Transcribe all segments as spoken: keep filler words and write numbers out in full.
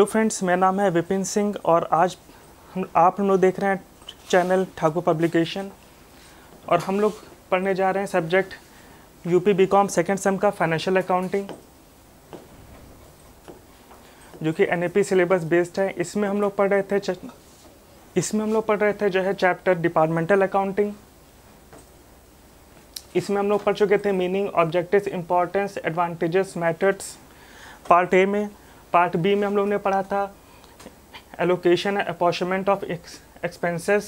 Hello friends, मेरा नाम है विपिन सिंह और आज हम आप हम लोग देख रहे हैं चैनल ठाकुर पब्लिकेशन और हम लोग पढ़ने जा रहे हैं subject UP BCom second sem का फाइनेंशियल अकाउंटिंग जो कि एनएपी सिलेबस बेस्ड है। इसमें हम लोग पढ़ रहे थे इसमें हम लोग पढ़ रहे थे जो है चैप्टर डिपार्टमेंटल अकाउंटिंग। इसमें हम लोग पढ़ चुके थे meaning, objectives, importance, advantages, methods part A में। पार्ट बी में हम लोग ने पढ़ा था allocation apportionment of expenses.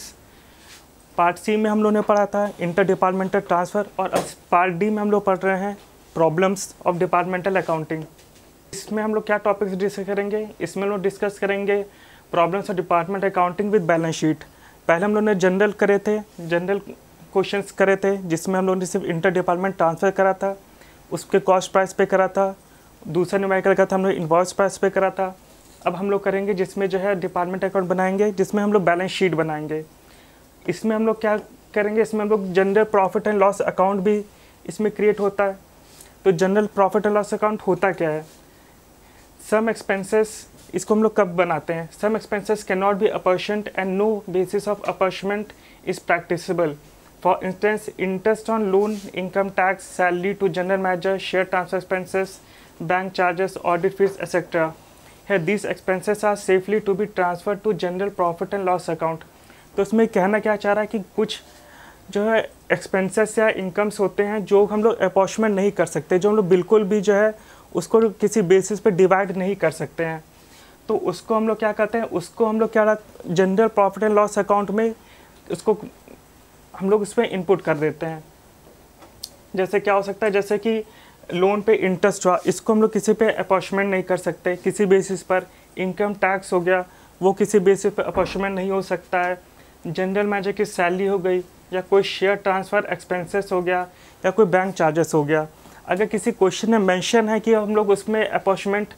Part C में हम लोग ने पढ़ा था इंटर डिपार्टमेंटल ट्रांसफ़र और पार्ट डी में हम लोग पढ़ रहे हैं प्रॉब्लम्स ऑफ डिपार्टमेंटल अकाउंटिंग। इसमें हम लोग क्या टॉपिक्स डिस्कस करेंगे? इसमें हम लोग डिस्कस करेंगे problems of department accounting with balance sheet. पहले हम लोग ने जनरल करे थे, जनरल क्वेश्चन करे थे जिसमें हम लोग ने सिर्फ इंटर डिपार्टमेंट ट्रांसफ़र करा था, उसके कॉस्ट प्राइस पे करा था। दूसरा न्यूमेरिकल का था हम लोग इन्वॉइस प्राइस पे करा था। अब हम लोग करेंगे जिसमें जो है डिपार्टमेंट अकाउंट बनाएंगे, जिसमें हम लोग बैलेंस शीट बनाएंगे। इसमें हम लोग क्या करेंगे? इसमें हम लोग general profit and loss account भी इसमें क्रिएट होता है। तो general profit and loss account होता क्या है? सम एक्सपेंसेस, इसको हम लोग कब बनाते हैं? Some expenses can not be apportioned and no basis of apportionment is practicable. For instance, interest on loan, income tax, salary to general manager, share transfer expenses, bank charges, audit fees, et cetera. Here these expenses are safely to be transferred to general profit and loss account. तो इसमें कहना क्या चाह रहा है कि कुछ जो है expenses या incomes होते हैं जो हम लोग apportionment नहीं कर सकते, जो हम लोग बिल्कुल भी जो है उसको किसी basis पे divide नहीं कर सकते हैं। तो उसको हम लोग क्या कहते हैं? उसको हम लोग क्या general profit and loss account में उसको हम लोग उसमें input कर देते हैं। जैसे क्या हो सकता है? जैसे कि लोन पे इंटरेस्ट हुआ, इसको हम लोग किसी पे अपॉर्शमेंट नहीं कर सकते किसी बेसिस पर। इनकम टैक्स हो गया, वो किसी बेसिस पर अपॉर्शमेंट नहीं हो सकता है। जनरल मैनेजर की सैलरी हो गई या कोई शेयर ट्रांसफ़र एक्सपेंसेस हो गया या कोई बैंक चार्जेस हो गया। अगर किसी क्वेश्चन में मेंशन है कि हम लोग उसमें अपॉर्शमेंट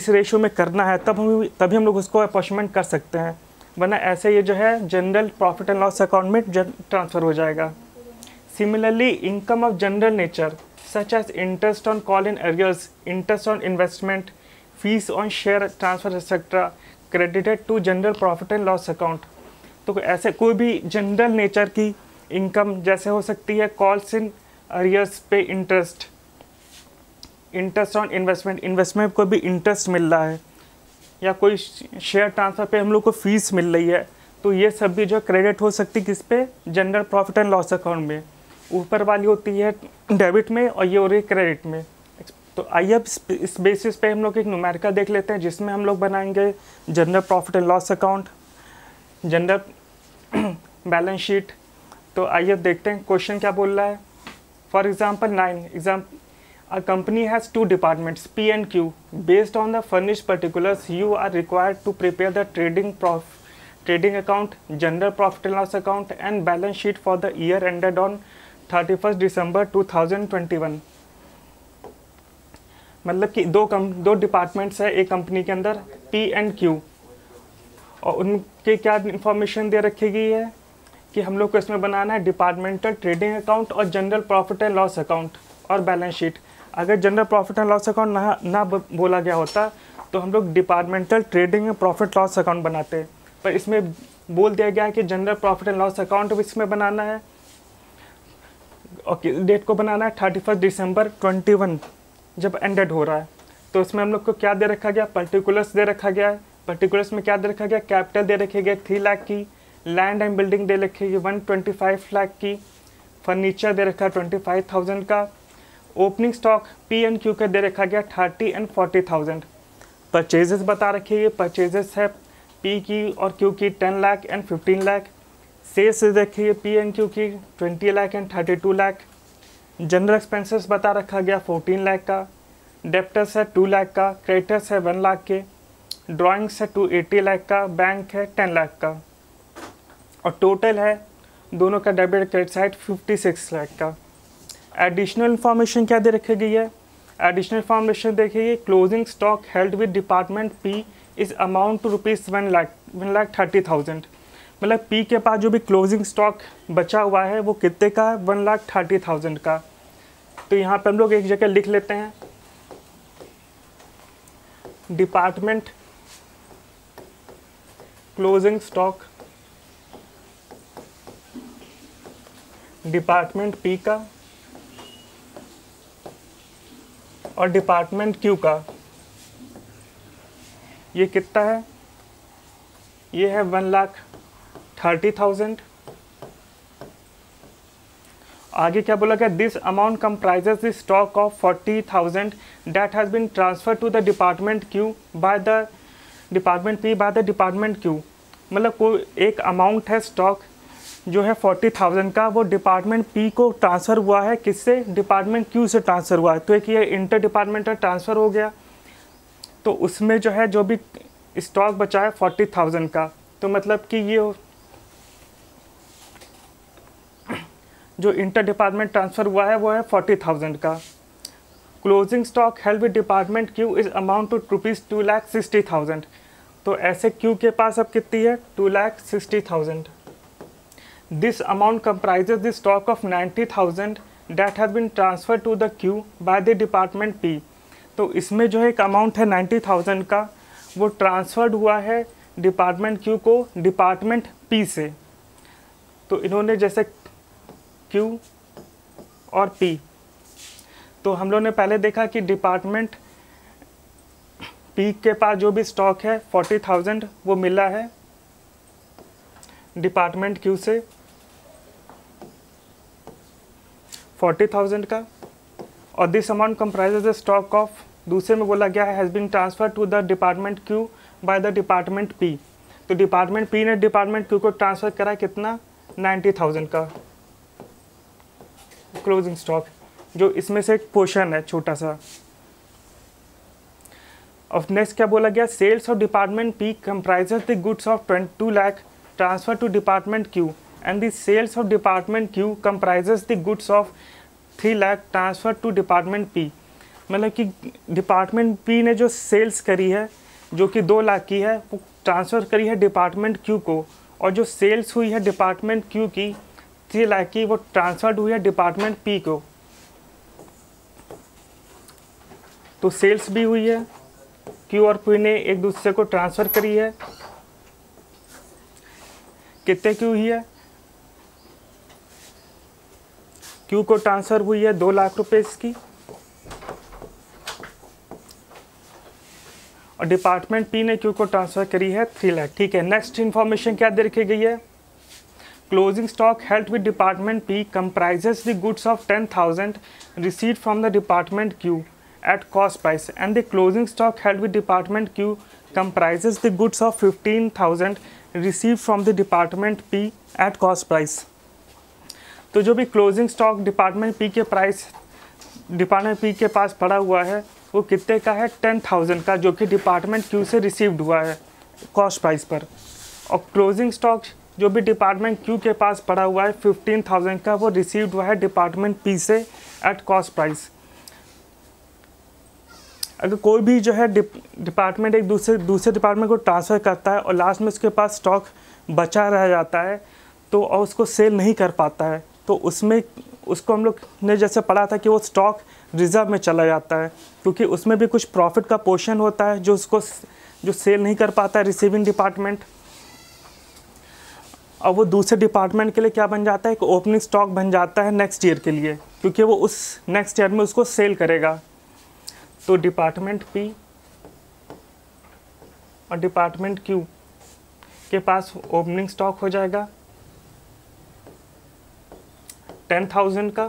इस रेशो में करना है तब हम तभी हम लोग उसको अपॉर्शमेंट कर सकते हैं, वरना ऐसे ये जो है general profit and loss account में ट्रांसफ़र हो जाएगा। Similarly, income of general nature such as interest on call in arrears, interest on investment, fees on share transfer et cetera credited to general profit and loss account. तो ऐसे कोई भी general nature की income जैसे हो सकती है calls in arrears पे interest, interest on investment, investment को भी इंटरेस्ट मिल रहा है, या कोई शेयर ट्रांसफ़र पे हम लोग को फीस मिल रही है, तो ये सब भी जो क्रेडिट हो सकती किस पे? General profit and loss account में। ऊपर वाली होती है डेबिट में और ये हो रही है क्रेडिट में। तो आइए अब इस बेसिस पे हम लोग एक न्यूमेरिकल देख लेते हैं जिसमें हम लोग बनाएंगे general profit and loss account, general balance sheet. तो आइए देखते हैं क्वेश्चन क्या बोल रहा है। For example nine, exam a company has two departments P and Q. Based on the furnished particulars you are required to prepare the trading trading account, general profit and loss account and balance sheet for the year ended on thirty first December two thousand twenty one. मतलब कि दो कम दो departments है एक company के अंदर, P and Q, और उनके क्या इंफॉर्मेशन दे रखी गई है कि हम लोग को इसमें बनाना है डिपार्टमेंटल ट्रेडिंग अकाउंट और general profit and loss account और बैलेंस शीट। अगर general profit and loss account ना ना बोला गया होता तो हम लोग departmental trading profit loss account बनाते, पर इसमें बोल दिया गया है कि general profit and loss account भी इसमें बनाना है। ओके, डेट को बनाना है thirty first December twenty one जब एंडेड हो रहा है। तो इसमें हम लोग को क्या दे रखा गया? पर्टिकुलर्स दे रखा गया है। पर्टिकुलर्स में क्या दे रखा गया? कैपिटल दे रखी गई थ्री लाख की, लैंड एंड बिल्डिंग दे रखी गई वन ट्वेंटी फाइव लाख की, फर्नीचर दे रखा है ट्वेंटी फाइव थाउजेंड का, opening stock P and Q का दे रखा गया thirty and forty thousand, purchases बता रखी है, परचेजेस है पी की और क्यू की ten lakh and fifteen lakh, sales देखिए पी एंड क्यू की twenty lakh and thirty two lakh, general expenses बता रखा गया फोर्टीन लाख का, डेप्टर्स है टू लाख का, क्रेडिटर्स है वन लाख के, ड्राइंग्स है टू एटी लाख का, बैंक है टेन लाख का, और टोटल है दोनों का debit credit side fifty six lakh का। एडिशनल इन्फॉर्मेशन क्या दे रखी गई है? एडिशनल इन्फॉर्मेशन देखिए, closing stock held with department P is amount to rupees one lakh one lakh thirty thousand. मतलब पी के पास जो भी क्लोजिंग स्टॉक बचा हुआ है वो कितने का? वन लाख थर्टी थाउजेंड का। तो यहाँ पे हम लोग एक जगह लिख लेते हैं department closing stock department P का और डिपार्टमेंट क्यू का ये कितना है, ये है वन लाख थर्टी थाउजेंड। आगे क्या बोला गया, this amount comprises the stock of forty thousand that has been transfer to the department Q by the department P by the department Q. मतलब कोई एक अमाउंट है स्टॉक जो है फोर्टी थाउजेंड का, वो डिपार्टमेंट पी को ट्रांसफ़र हुआ है, किससे, डिपार्टमेंट क्यू से ट्रांसफ़र हुआ है। तो एक ये इंटर डिपार्टमेंटल ट्रांसफ़र हो गया, तो उसमें जो है जो भी स्टॉक बचा है फोर्टी थाउजेंड का, तो मतलब कि ये जो इंटर डिपार्टमेंट ट्रांसफ़र हुआ है वो है फोर्टी थाउजेंड का। Closing stock held with department Q is amount to rupees two lakh sixty thousand. तो ऐसे क्यू के पास अब कितनी है, two lakh sixty thousand. This amount comprises the stock of ninety thousand that has been transfer to the Q by the department P. तो इसमें जो है एक अमाउंट है नाइन्टी थाउजेंड का, वो ट्रांसफर्ड हुआ है डिपार्टमेंट क्यू को डिपार्टमेंट पी से। तो इन्होंने जैसे क्यू और पी, तो हम लोगों ने पहले देखा कि डिपार्टमेंट पी के पास जो भी स्टॉक है फोर्टी थाउजेंड वो मिला है डिपार्टमेंट क्यू से फोर्टी थाउजेंड का, और this amount comprises the stock of, दूसरे में बोला गया है has been transfer to the department Q by the department P. तो डिपार्टमेंट पी ने डिपार्टमेंट क्यू को ट्रांसफ़र करा कितना, नाइन्टी थाउजेंड का क्लोजिंग स्टॉक, जो इसमें से एक पोर्शन है छोटा सा। और नेक्स्ट क्या बोला गया, sales of department P comprises the goods of two lakh transfer to department Q and the sales of department Q comprises the goods of three lakh transfer to department P. मतलब कि डिपार्टमेंट पी ने जो sales करी है जो कि दो लाख की है, वो ट्रांसफ़र करी है डिपार्टमेंट क्यू को, और जो सेल्स हुई है डिपार्टमेंट क्यू की थ्री लाख की, वो ट्रांसफर्ड हुई है डिपार्टमेंट पी को। तो सेल्स भी हुई है, क्यू और पी ने एक दूसरे को ट्रांसफ़र करी है। कितने क्यू हुई है, क्यू को ट्रांसफ़र हुई है दो लाख रुपए की, और डिपार्टमेंट पी ने क्यू को ट्रांसफ़र करी है थ्री लाख। ठीक है, नेक्स्ट इन्फॉर्मेशन क्या दे रखी गई है, closing stock held with department P comprises the goods of ten thousand received from the department Q at cost price and the closing stock held with department Q comprises the goods of fifteen thousand received from the department P at cost price. तो जो भी closing stock department P के price department P के पास पड़ा हुआ है वो कितने का है, टेन थाउजेंड का, जो कि डिपार्टमेंट क्यू से रिसीव्ड हुआ है कॉस्ट प्राइस पर। और क्लोजिंग स्टॉक जो भी डिपार्टमेंट क्यू के पास पड़ा हुआ है फिफ्टीन थाउजेंड का, वो रिसीव्ड हुआ है डिपार्टमेंट पी से एट कॉस्ट प्राइस। अगर कोई भी जो है डिपार्टमेंट एक दूसरे दूसरे डिपार्टमेंट को ट्रांसफ़र करता है और लास्ट में उसके पास स्टॉक बचा रह जाता है तो, और उसको सेल नहीं कर पाता है, तो उसमें उसको हम लोग ने जैसे पढ़ा था कि वो स्टॉक रिज़र्व में चला जाता है, क्योंकि उसमें भी कुछ प्रॉफिट का पोर्शन होता है जो उसको जो सेल नहीं कर पाता है रिसीविंग डिपार्टमेंट, और वो दूसरे डिपार्टमेंट के लिए क्या बन जाता है, एक ओपनिंग स्टॉक बन जाता है नेक्स्ट ईयर के लिए, क्योंकि वो उस नेक्स्ट ईयर में उसको सेल करेगा। तो डिपार्टमेंट पी और डिपार्टमेंट क्यू के पास ओपनिंग स्टॉक हो जाएगा टेन थाउजेंड का,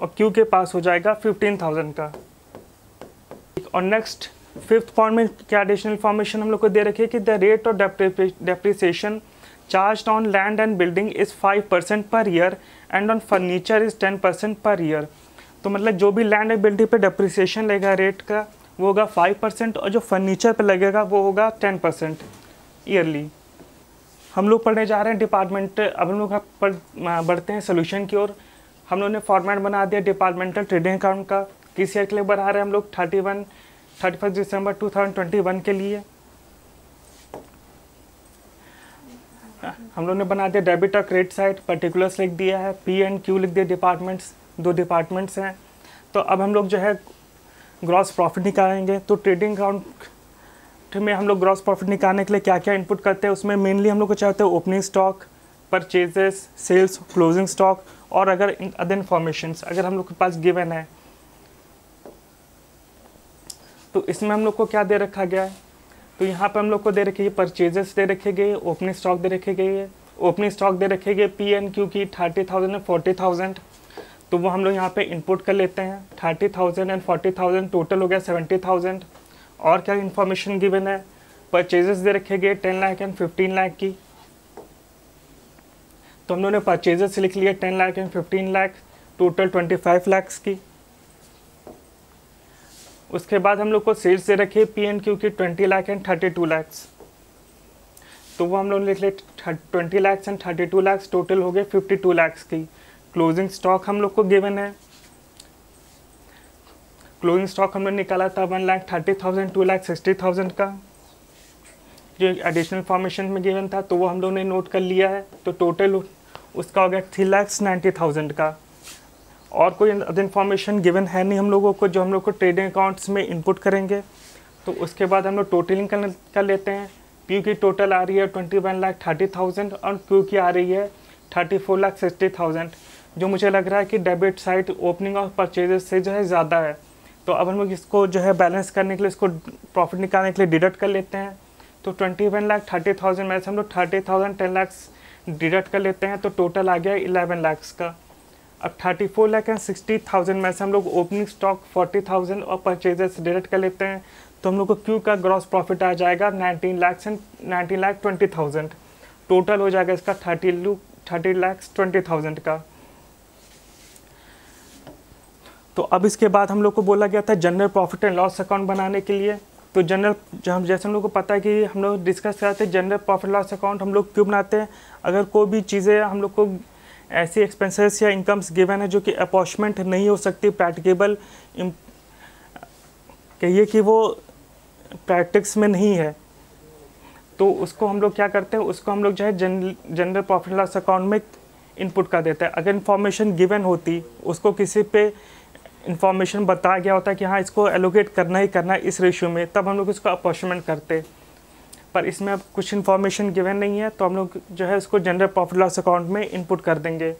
और क्यू के पास हो जाएगा फिफ्टीन थाउजेंड का। और नेक्स्ट फिफ्थ पॉइंट में क्या एडिशनल इन्फॉर्मेशन हम लोग को दे रखी है कि the rate of depreciation charge on land and building is five percent per year and on furniture is ten percent per year. तो मतलब जो भी लैंड एंड बिल्डिंग पे डेप्रिसिएशन लगेगा रेट का वो होगा फाइव परसेंट, और जो फर्नीचर पे लगेगा वो होगा टेन परसेंट ईयरली। हम लोग पढ़ने जा रहे हैं डिपार्टमेंट, अब हम लोग बढ़ते हैं सोल्यूशन की ओर। हम लोगों ने फॉर्मेट बना दिया डिपार्टमेंटल ट्रेडिंग अकाउंट का, किस ईयर के लिए बढ़ा रहे हैं हम लोग, thirty one thirty first December two thousand twenty one के लिए। हम लोगों ने बना दिया डेबिट और क्रेडिट साइड, पर्टिकुलर्स लिख दिया है, पी एंड क्यू लिख दिया, डिपार्टमेंट्स, दो डिपार्टमेंट्स हैं। तो अब हम लोग जो है ग्रॉस प्रॉफिट निकालेंगे। तो ट्रेडिंग अकाउंट में हम लोग ग्रॉस प्रॉफिट निकालने के लिए क्या क्या इनपुट करते हैं, उसमें मेनली हम लोग को चाहते हैं opening stock, purchases, sales, closing stock और अगर अदर इन्फॉर्मेशंस अगर हम लोग के पास गिवन है। तो इसमें हम लोग को क्या दे रखा गया है, तो यहाँ पर हम लोग को दे रखी है परचेजेस दे रखे गए, ओपनिंग स्टॉक दे रखे गए है, ओपनिंग स्टॉक दे रखे गए पी एन क्यू की thirty thousand and forty thousand, तो वो हम लोग यहाँ पे इनपुट कर लेते हैं। Thirty thousand and forty thousand total हो गया सेवेंटी थाउजेंड। और क्या इन्फॉर्मेशन गिवन है, परचेजेस दे रखे गए ten lakh and fifteen lakh की, तो हम लोगों ने परचेजेस लिख लिए ten lakh and fifteen lakh, total twenty five lakhs की। उसके बाद हम लोग को सेल्स दे रखे पी एंड क्यू की twenty lakh and thirty two lakhs, तो वो हम लोग लिख लिए twenty lakhs and thirty two lakhs, total हो गए फिफ्टी टू लाख्स की। क्लोजिंग स्टॉक हम लोग को गिवन है, क्लोजिंग स्टॉक हमने निकाला था one lakh thirty thousand two lakh sixty thousand का, जो एडिशनल फॉर्मेशन में गिवन था तो वो हम लोगों ने नोट कर लिया है। तो टोटल उसका हो गया थ्री लाख नाइन्टी थाउजेंड का। और कोई अदर इन्फॉर्मेशन गिवन है नहीं हम लोगों को जो हम लोग को ट्रेडिंग अकाउंट्स में इनपुट करेंगे। तो उसके बाद हम लोग टोटलिंग कर लेते हैं। पी की टोटल आ रही है twenty one lakh thirty thousand और क्यू की आ रही है thirty four lakh sixty thousand, जो मुझे लग रहा है कि डेबिट साइड ओपनिंग और परचेजेस से जो है ज़्यादा है। तो अब हम लोग इसको जो है बैलेंस करने के लिए, इसको प्रॉफिट निकालने के लिए डिडक्ट कर लेते हैं। तो twenty one lakh thirty thousand में से हम लोग thirty thousand ten lakhs deduct कर लेते हैं, तो टोटल आ गया इलेवन लाख्स का। अब thirty four lakh and sixty thousand में से हम लोग ओपनिंग स्टॉक फोर्टी थाउजेंड और परचेजेस डिडक्ट कर लेते हैं, तो हम लोग को क्यू का ग्रॉस प्रॉफिट आ जाएगा nineteen lakhs and nineteen lakh twenty thousand, total हो जाएगा इसका थर्टी लू थर्टी लाख्स ट्वेंटी थाउजेंड का। तो अब इसके बाद हम लोग को बोला गया था general profit and loss account बनाने के लिए। तो जनरल जैसे हम लोग को पता है कि हम लोग डिस्कस कराते हैं जनरल प्रॉफिट लॉस अकाउंट हम लोग क्यों बनाते हैं, अगर कोई भी चीज़ें हम लोग को ऐसी एक्सपेंसेस या इनकम्स गिवन है जो कि अपॉर्चमेंट नहीं हो सकती, प्रैक्टिकेबल कहिए कि वो प्रैक्टिक्स में नहीं है, तो उसको हम लोग क्या करते हैं, उसको हम लोग जो है जनरल प्रॉफिट लॉस अकाउंट में इनपुट कर देते हैं। अगर इन्फॉर्मेशन गिवन होती, उसको किसी पे इन्फॉर्मेशन बताया गया होता कि हाँ इसको एलोकेट करना ही करना है इस रेशियो में, तब हम लोग इसको अपॉर्चमेंट करते, पर इसमें अब कुछ इन्फॉर्मेशन गिवन नहीं है, तो हम लोग जो है उसको जनरल प्रॉफिट लॉस अकाउंट में इनपुट कर देंगे।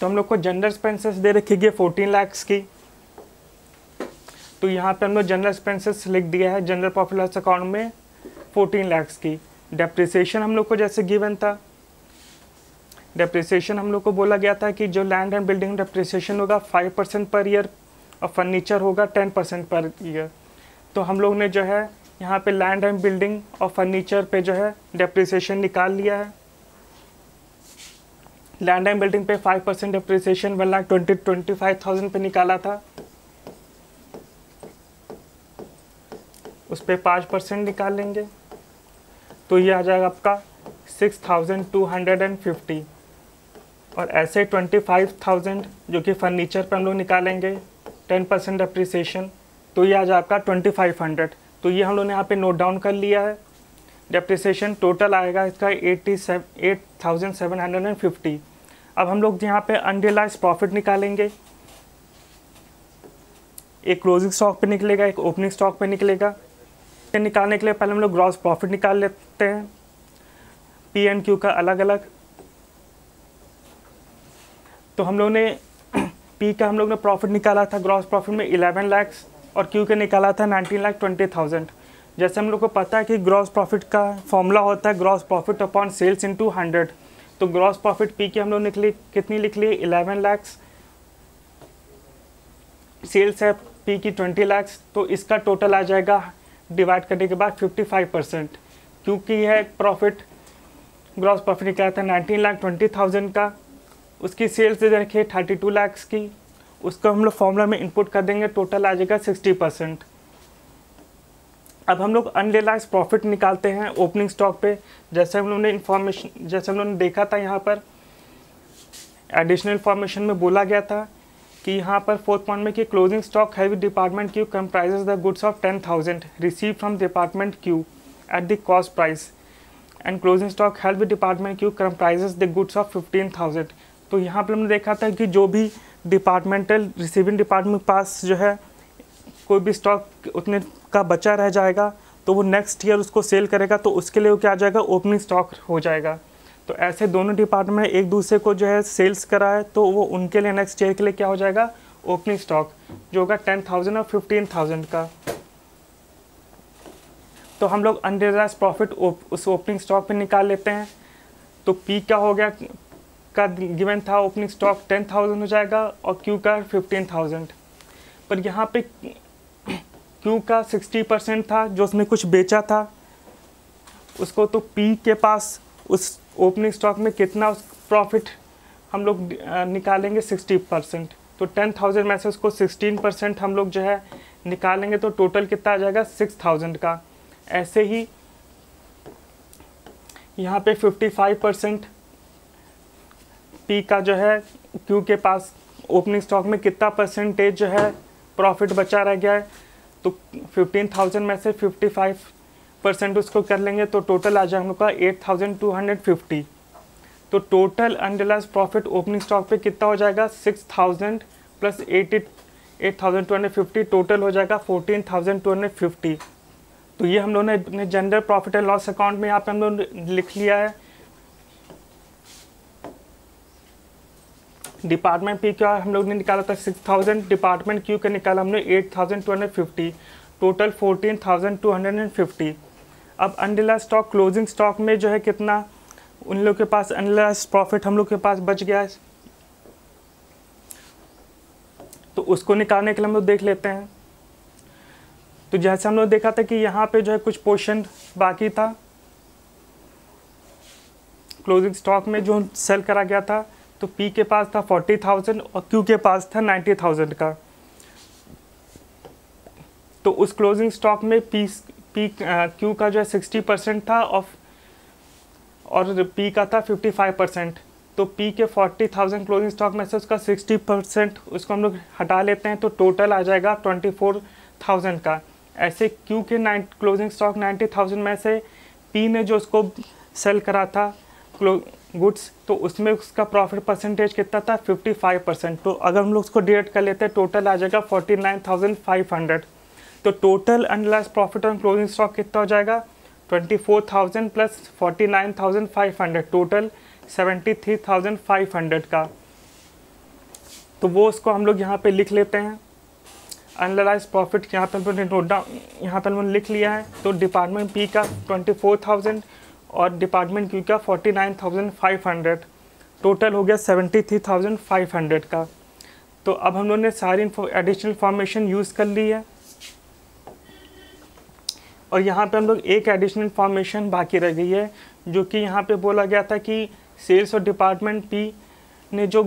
तो हम लोग को जनरल एक्सपेंसेस दे रखी गई फोर्टीन लाख्स की, तो यहाँ पे हम लोग जनरल एक्सपेंसेस लिख दिया है जनरल प्रॉफिट लॉस अकाउंट में फोर्टीन लाख्स की। डेप्रिसिएशन हम लोग को जैसे गिवन था, डेप्रिसिएशन हम लोग को बोला गया था कि जो लैंड एंड बिल्डिंग डेप्रिसिएशन होगा फाइव परसेंट पर ईयर और फर्नीचर होगा टेन परसेंट पर ईयर। तो हम लोग ने जो है यहाँ पे लैंड एंड बिल्डिंग और फर्नीचर पे जो है डेप्रिसिएशन निकाल लिया है। लैंड एंड बिल्डिंग पे five percent depreciation one lakh twenty twenty five thousand पे निकाला था, उस पर पाँच परसेंट निकालेंगे तो ये आ जाएगा आपका six thousand two hundred and fifty. और ऐसे ट्वेंटी फाइव थाउजेंड जो कि फर्नीचर पर हम लोग निकालेंगे टेन परसेंट डेप्रिसिएशन, तो ये आ जाए आपका ट्वेंटी फाइव हंड्रेड। तो ये हम लोगों ने यहाँ पे नोट डाउन कर लिया है। डेप्रिसिएशन टोटल आएगा इसका eighty seven eight thousand seven hundred and fifty. अब हम लोग यहाँ पे अनरियलाइज प्रॉफिट निकालेंगे, एक क्लोजिंग स्टॉक पे निकलेगा, एक ओपनिंग स्टॉक पे निकलेगा। निकालने के लिए पहले हम लोग ग्रॉस प्रॉफिट निकाल लेते हैं पी एंड क्यू का अलग अलग। तो हम लोग ने पी का हम लोग ने प्रॉफिट निकाला था ग्रॉस प्रॉफिट में इलेवन लाख्स और क्यू का निकाला था नाइनटीन लाख ट्वेंटी थाउजेंड। जैसे हम लोग को पता है कि ग्रॉस प्रॉफिट का फॉर्मूला होता है gross profit upon sales into hundred. तो ग्रॉस प्रॉफिट पी की हम लोग निकली कितनी लिख ली इलेवन लाख्स, सेल्स है पी की ट्वेंटी लाख्स, तो इसका टोटल आ जाएगा डिवाइड करने के बाद फिफ्टी फाइव परसेंट। क्योंकि है प्रॉफिट ग्रॉस प्रॉफिट निकला था नाइनटीन लाख ट्वेंटी थाउजेंड का, उसकी सेल्स दे रखी है थर्टी टू लाख्स की, उसको हम लोग फॉर्मूला में इनपुट कर देंगे, टोटल आ जाएगा सिक्सटी परसेंट। अब हम लोग अनरियलाइज प्रॉफिट निकालते हैं ओपनिंग स्टॉक पे। जैसे हम लोगों ने इन्फॉर्मेशन जैसे हम लोगों ने देखा था यहाँ पर एडिशनल इन्फॉर्मेशन में बोला गया था कि यहाँ पर फोर्थ पॉइंट में कि closing stock heavy department Q comprises the goods of ten thousand receive from department Q at the cost price and closing stock help department Q comprises the goods of fifteen thousand. तो यहाँ पर हमने देखा था कि जो भी departmental receiving department के पास जो है कोई भी स्टॉक उतने का बचा रह जाएगा तो वो नेक्स्ट ईयर उसको सेल करेगा, तो उसके लिए वो क्या आ जाएगा, ओपनिंग स्टॉक हो जाएगा। तो ऐसे दोनों डिपार्टमेंट एक दूसरे को जो है सेल्स कराए तो वो उनके लिए नेक्स्ट ईयर के लिए क्या हो जाएगा, ओपनिंग स्टॉक जो होगा टेन थाउजेंड और फिफ्टीन थाउजेंड का। तो हम लोग अनरियलाइज प्रॉफिट उस ओपनिंग स्टॉक पे निकाल लेते हैं। तो पी क्या हो गया, का गिवन था ओपनिंग स्टॉक टेन थाउजेंड हो जाएगा और क्यू का फिफ्टीन थाउजेंड, पर यहाँ पे क्यू का सिक्सटी परसेंट था जो उसने कुछ बेचा था उसको, तो पी के पास उस ओपनिंग स्टॉक में कितना प्रॉफिट हम लोग निकालेंगे, सिक्सटी परसेंट। तो टेन थाउजेंड में से उसको सिक्सटीन परसेंट हम लोग जो है निकालेंगे तो टोटल कितना आ जाएगा, सिक्स थाउजेंड का। ऐसे ही यहाँ पे फिफ्टी फाइव परसेंट पी का जो है क्यू के पास ओपनिंग स्टॉक में कितना परसेंटेज जो है प्रॉफिट बचा रह गया है, तो फिफ्टीन थाउजेंड में से फिफ्टी फाइव परसेंट उसको कर लेंगे तो टोटल आ जाए हम लोग का eight thousand two hundred fifty. तो total unrealised profit opening stock पे कितना हो जाएगा, six thousand plus eighty eight thousand two hundred fifty total हो जाएगा fourteen thousand two hundred fifty. तो ये हम लोगों ने अपने general profit and loss account में यहाँ पे हम लोग लिख लिया है। डिपार्टमेंट पी क्या हम लोग ने निकाला था सिक्स थाउजेंड, डिपार्टमेंट क्यू का निकाला हमने eight thousand two hundred fifty, total fourteen thousand two hundred fifty. अब अनरियलाइज्ड स्टॉक क्लोजिंग स्टॉक में जो है कितना उन लोग के पास अनरियलाइज्ड प्रॉफिट हम लोग के पास बच गया है, तो उसको निकालने के लिए हम लोग देख लेते हैं। तो जैसे हम लोग देखा था कि यहाँ पे जो है कुछ पोर्शन बाकी था क्लोजिंग स्टॉक में जो सेल करा गया था, तो पी के पास था फोर्टी थाउजेंड और क्यू के पास था नाइन्टी थाउजेंड का। तो उस क्लोजिंग स्टॉक में पी पी क्यू का जो है सिक्सटी परसेंट था ऑफ और पी का था फिफ्टी फाइव परसेंट। तो पी के फोर्टी थाउजेंड क्लोजिंग स्टॉक में से उसका सिक्सटी परसेंट उसको हम लोग हटा लेते हैं तो टोटल आ जाएगा ट्वेंटी फोर थाउजेंड का। ऐसे क्यू के nine closing stock ninety thousand में से पी ने जो उसको सेल करा था गुड्स, तो उसमें उसका प्रॉफिट परसेंटेज कितना था, फिफ्टी फाइव परसेंट। तो अगर हम लोग उसको डिवाइड कर लेते हैं टोटल आ जाएगा forty nine thousand five hundred. तो total unrealised profit on closing stock कितना हो जाएगा, twenty four thousand plus forty nine thousand five hundred, total seventy three thousand five hundred का। तो वो उसको हम लोग यहाँ पे लिख लेते हैं, अनरियलाइज्ड प्रॉफिट यहाँ पर हमने नोट डाउन यहाँ पर हमने लिख लिया है। तो डिपार्टमेंट पी का ट्वेंटी फोर थाउजेंड और डिपार्टमेंट क्यू का forty nine thousand five hundred, total हो गया seventy three thousand five hundred का। तो अब हम लोगों ने सारी एडिशनल इंफॉर्मेशन यूज़ कर ली है और यहाँ पे हम लोग एक एडिशनल इंफॉर्मेशन बाकी रह गई है, जो कि यहाँ पे बोला गया था कि सेल्स और डिपार्टमेंट पी ने जो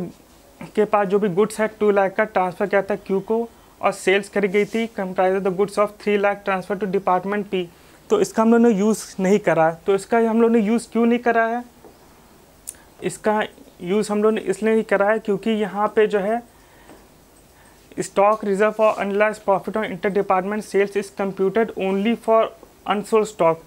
के पास जो भी गुड्स है टू लाख का ट्रांसफ़र किया था क्यू को और सेल्स करी गई थी comprise the goods of three lakh transfer to department P. तो इसका हम लोग ने यूज़ नहीं करा है। तो इसका हम लोग ने यूज़ क्यों नहीं करा है, इसका यूज़ हम लोग ने इसलिए नहीं करा है क्योंकि यहाँ पे जो है स्टॉक रिजर्व और अनरियलाइज्ड प्रॉफिट और inter department sales is computed only for unsold stock.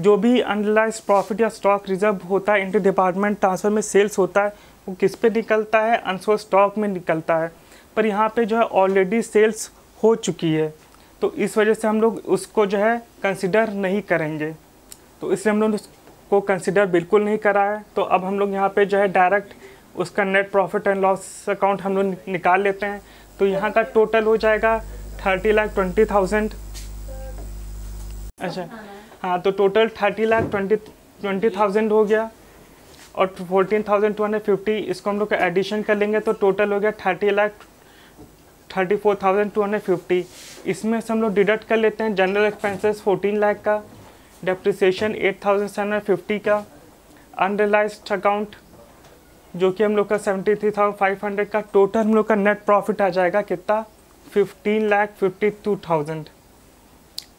जो भी अनरियलाइज्ड प्रॉफिट या स्टॉक रिजर्व होता है इंटर डिपार्टमेंट ट्रांसफ़र में सेल्स होता है वो किस पे निकलता है, अनसोल्ड स्टॉक में निकलता है, पर यहाँ पर जो है ऑलरेडी सेल्स हो चुकी है तो इस वजह से हम लोग उसको जो है कंसिडर नहीं करेंगे। तो इसलिए हम लोग उसको कंसिडर बिल्कुल नहीं करा है। तो अब हम लोग यहाँ पे जो है डायरेक्ट उसका net profit and loss account हम लोग निकाल लेते हैं। तो यहाँ का टोटल हो जाएगा थर्टी लाख ट्वेंटी थाउजेंड। अच्छा हाँ, तो total thirty lakh twenty twenty thousand हो गया और fourteen thousand two hundred fifty इसको हम लोग एडिशन कर लेंगे तो टोटल हो गया thirty lakh thirty four thousand two hundred fifty. इसमें से हम लोग डिडक्ट कर लेते हैं जनरल एक्सपेंसेस फोर्टीन लाख का, depreciation eight thousand seven hundred fifty का, अनरियलाइज्ड अकाउंट जो कि हम लोग का seventy three thousand five hundred का, टोटल हम लोग का नेट प्रॉफिट आ जाएगा कितना, fifteen lakh fifty two thousand.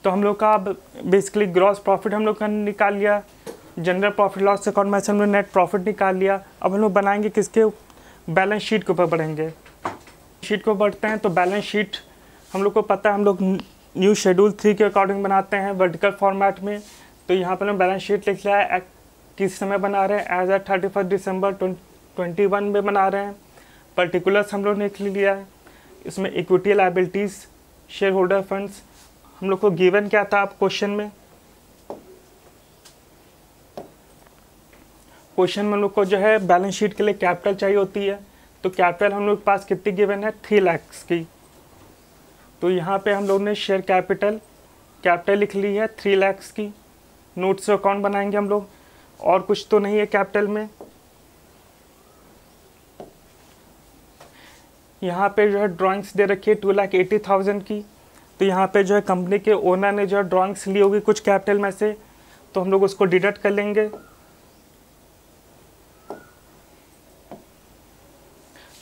तो हम लोग का अब बेसिकली ग्रॉस प्रॉफिट हम लोग का निकाल लिया, जनरल प्रॉफिट लॉस अकाउंट में से हम लोग नेट प्रॉफिट निकाल लिया। अब हम लोग बनाएंगे किसके, बैलेंस शीट के ऊपर बढ़ेंगे, शीट को बढ़ते हैं। तो बैलेंस शीट हम लोग को पता है हम लोग न्यू शेड्यूल थ्री के अकॉर्डिंग बनाते हैं वर्टिकल फॉर्मेट में। तो यहाँ पर हम बैलेंस शीट लिख लिया है, किस समय बना रहे हैं, as at thirty first December twenty one में बना रहे हैं। पर्टिकुलर्स हम लोग ने लिख लिया है, इसमें equity liabilities, share holder funds, हम लोग को गिवन क्या था आप क्वेश्चन में, क्वेश्चन में हम लोग को जो है बैलेंस शीट के लिए कैपिटल चाहिए होती है, तो कैपिटल हम लोग के पास कितनी गिवन है, थ्री लैक्स की। तो यहाँ पे हम लोग ने शेयर कैपिटल कैपिटल लिख ली है थ्री लैक्स की। नोट से अकाउंट बनाएंगे हम लोग, और कुछ तो नहीं है कैपिटल में। यहाँ पे जो है ड्राइंग्स दे रखी है टू लाख एटी थाउजेंड की, तो यहाँ पे जो है कंपनी के ओनर ने जो है ड्राइंग्स ली होगी कुछ कैपिटल में से, तो हम लोग उसको डिडक्ट कर लेंगे।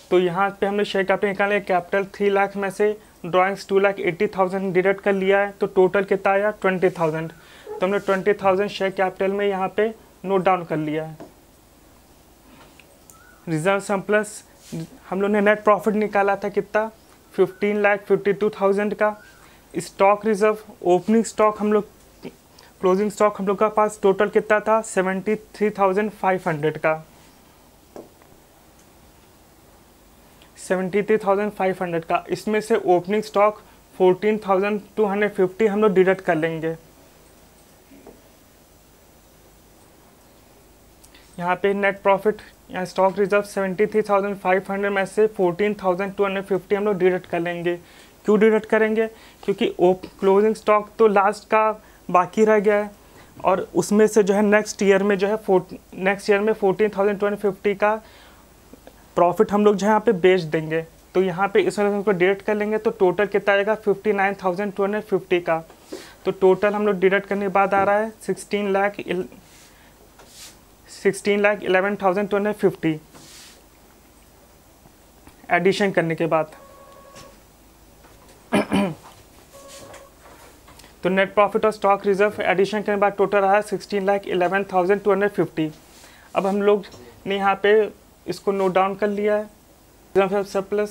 तो यहाँ पे हमने शेयर कैपिटल निकाले, कैपिटल थ्री लाख में से drawings two lakh eighty thousand deduct कर लिया है, तो टोटल कितना आया ट्वेंटी थाउजेंड। तो हमने ट्वेंटी थाउजेंड शेयर कैपिटल में यहाँ पे नोट डाउन कर लिया है। रिजर्व सम प्लस हम लोग ने नेट प्रॉफिट निकाला था कितना, fifteen lakh fifty two thousand का। स्टॉक रिजर्व ओपनिंग स्टॉक हम लोग क्लोजिंग स्टॉक हम लोग का पास टोटल कितना था, seventy three thousand five hundred का, seventy three thousand five hundred का। इसमें से opening stock fourteen thousand two hundred fifty हम लोग डिडक्ट कर लेंगे। यहाँ पे नेट प्रॉफिट यहाँ stock reserve seventy three thousand five hundred में से fourteen thousand two hundred fifty हम लोग डिडक्ट कर लेंगे। क्यों डिडक्ट करेंगे, क्योंकि ओप क्लोजिंग स्टॉक तो लास्ट का बाकी रह गया है, और उसमें से जो है नेक्स्ट ईयर में जो है नेक्स्ट ईयर में fourteen thousand two hundred fifty का प्रॉफिट हम लोग जो है यहाँ पे बेच देंगे। तो यहाँ पे इस वजह से डिडक्ट कर लेंगे, तो टोटल कितना आएगा fifty nine thousand two hundred fifty का। तो टोटल हम लोग डिडक्ट करने के बाद आ रहा है sixteen lakh sixteen lakh eleven thousand two hundred fifty addition करने के बाद। तो नेट प्रॉफिट और स्टॉक रिजर्व एडिशन करने के बाद टोटल आया sixteen lakh eleven thousand two hundred fifty. अब हम लोग ने यहाँ पे इसको नोट डाउन कर लिया है। Surplus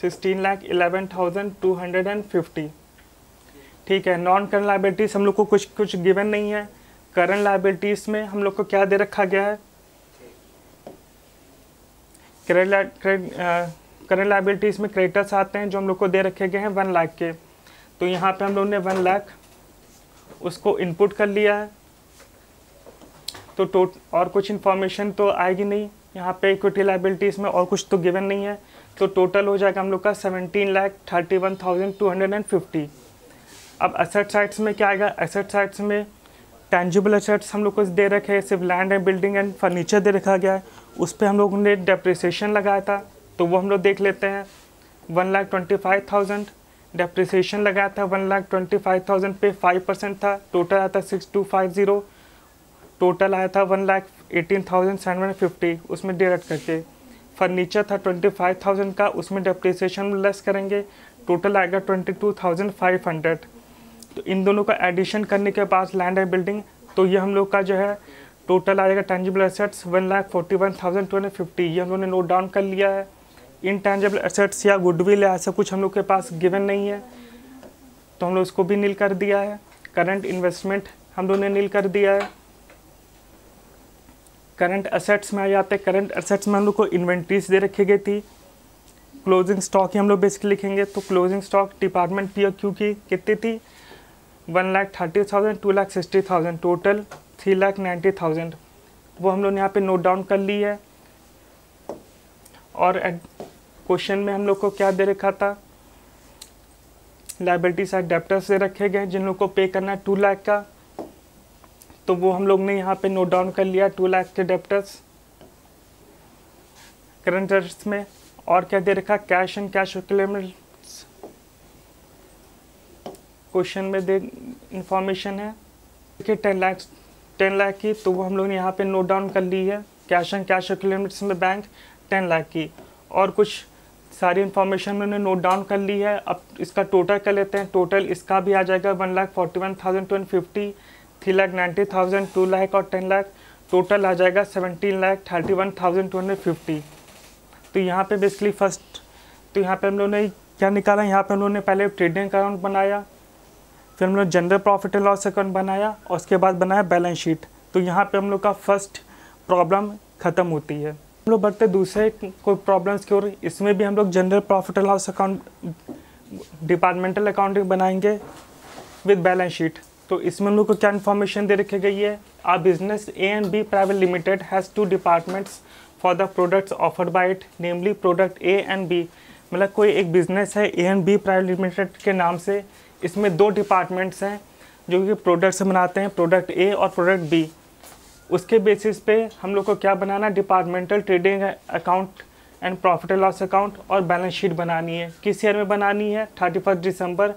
sixteen lakh eleven thousand two hundred and fifty, ठीक है। नॉन करंट लाइबिलिटीज हम लोग को कुछ कुछ गिवन नहीं है। करंट लाइबिलिटीज में हम लोग को क्या दे रखा गया है, करंट लाइबिलिटीज में क्रेडिटर्स आते हैं जो हम लोग को दे रखे गए हैं वन लाख के। तो यहाँ पे हम लोग ने वन लाख उसको इनपुट कर लिया है। तो टोट और कुछ इन्फॉर्मेशन तो आएगी नहीं। यहाँ पे इक्विटी लाइबिलिटीज में और कुछ तो गिवन नहीं है। तो टोटल हो जाएगा हम लोग का seventeen lakh thirty one thousand two hundred and fifty. अब एसेट साइड्स में क्या आएगा, एसेट साइड्स में टेंजिबल एसेट्स हम लोग को दे रखे हैं, सिर्फ land and building and furniture दे रखा गया है। उस पर हम लोग ने डेप्रिसिएशन लगाया था, तो वो हम लोग देख लेते हैं। One lakh twenty five thousand depreciation लगाया था, one lakh twenty five thousand पे फाइव परसेंट था, टोटल आया था six two five zero, total आया था one lakh eighteen thousand seven hundred fifty उसमें डिडक्ट करके। फर्नीचर था ट्वेंटी फाइव थाउजेंड का, उसमें डेप्रिसिएशन लेस करेंगे, टोटल आएगा twenty two thousand five hundred. तो इन दोनों का एडिशन करने के बाद लैंड एंड बिल्डिंग, तो ये हम लोग का जो है टोटल आ जाएगा tangible assets one lakh forty one thousand two hundred fifty, ये हम लोग ने नोट डाउन कर लिया है। इनटेंजिबल एसेट्स या गुडविल ऐसा कुछ हम लोग के पास गिवन नहीं है, तो हम लोग उसको भी नील कर दिया है। करंट इन्वेस्टमेंट हम लोग ने नील कर दिया है। करंट एसेट्स में आ जाते हैं, करंट एसेट्स में हम लोग को इन्वेंट्रीज दे रखी गई थी। क्लोजिंग स्टॉक ही हम लोग बेसिकली लिखेंगे, तो क्लोजिंग स्टॉक डिपार्टमेंट पी ओ क्यू की कितनी थी, one lakh thirty thousand two lakh sixty thousand, total three lakh ninety thousand, वो हम लोग ने यहाँ पे नोट डाउन कर ली है। और क्वेश्चन में हम लोग को क्या दे रखा था, लाइबिलिटी साइड डेप्टर्स दे रखे गए जिन लोग को पे करना है टू लाख का, तो वो हम लोग ने यहाँ पे नोट डाउन कर लिया टू लाख के डेप्टर्स। करंट एसेट्स में और क्या दे रखा, cash and cash equivalent, question में दे इंफॉर्मेशन है कि टेन लाख टेन लाख की, तो वो हम लोग ने यहाँ पे नोट डाउन कर ली है। कैश एंड कैश इक्विवेलेंट्स में बैंक टेन लाख की, और कुछ सारी इन्फॉर्मेशन मैंने नोट डाउन कर ली है। अब इसका टोटल कर लेते हैं, टोटल इसका भी आ जाएगा one lakh forty one thousand two hundred fifty, three lakh ninety thousand, two lakh और टेन लाख, टोटल आ जाएगा seventeen lakh thirty one thousand two hundred fifty. तो यहाँ पे बेसिकली फर्स्ट तो यहाँ पे हम लोगों ने क्या निकाला, यहाँ पे हम लोगों ने पहले ट्रेडिंग अकाउंट बनाया, फिर हम लोग general profit and loss account बनाया, और उसके बाद बनाया बैलेंस शीट। तो यहाँ पे हम लोग का फर्स्ट प्रॉब्लम ख़त्म होती है। हम लोग बढ़ते दूसरे कोई प्रॉब्लम्स की ओर। इसमें भी हम लोग general profit and loss account departmental accounting बनाएंगे विद बैलेंस शीट। तो इसमें हम लोग को क्या इन्फॉर्मेशन दे रखी गई है, a business A and B private limited has two departments for the products offered by it, namely product A and B. मतलब कोई एक बिजनेस है A and B private limited के नाम से, इसमें दो डिपार्टमेंट्स हैं जो कि प्रोडक्ट्स बनाते हैं, प्रोडक्ट ए और प्रोडक्ट बी। उसके बेसिस पे हम लोग को क्या बनाना, departmental trading account and profit and loss account और बैलेंस शीट बनानी है। किस ईयर में बनानी है, thirty first December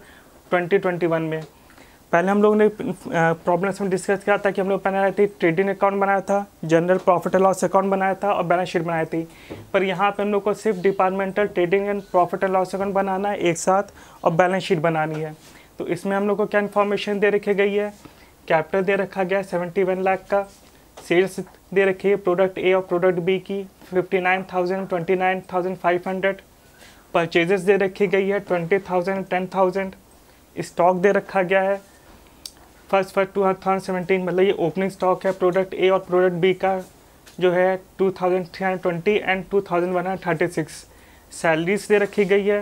twenty twenty one में। पहले हम लोग ने प्रॉब्लम्स में डिस्कस किया था कि हम लोग बनाया थी ट्रेडिंग अकाउंट बनाया था, general profit and loss account बनाया था और बैलेंस शीट बनाई थी। पर यहाँ पे हम लोग को सिर्फ departmental trading and profit and loss account बनाना है एक साथ और बैलेंस शीट बनानी है। तो इसमें हम लोग को क्या इन्फॉर्मेशन दे रखी गई है, कैपिटल दे रखा गया है सेवेंटी वन लाख का, सेल्स दे रखी है प्रोडक्ट ए और प्रोडक्ट बी की fifty nine thousand, twenty nine thousand five hundred, purchases दे रखी गई है twenty thousand, ten thousand, stock दे रखा गया है first first two thousand seventeen मतलब ये ओपनिंग स्टॉक है प्रोडक्ट ए और प्रोडक्ट बी का जो है two thousand three hundred twenty and two thousand one hundred thirty six. Salaries दे रखी गई है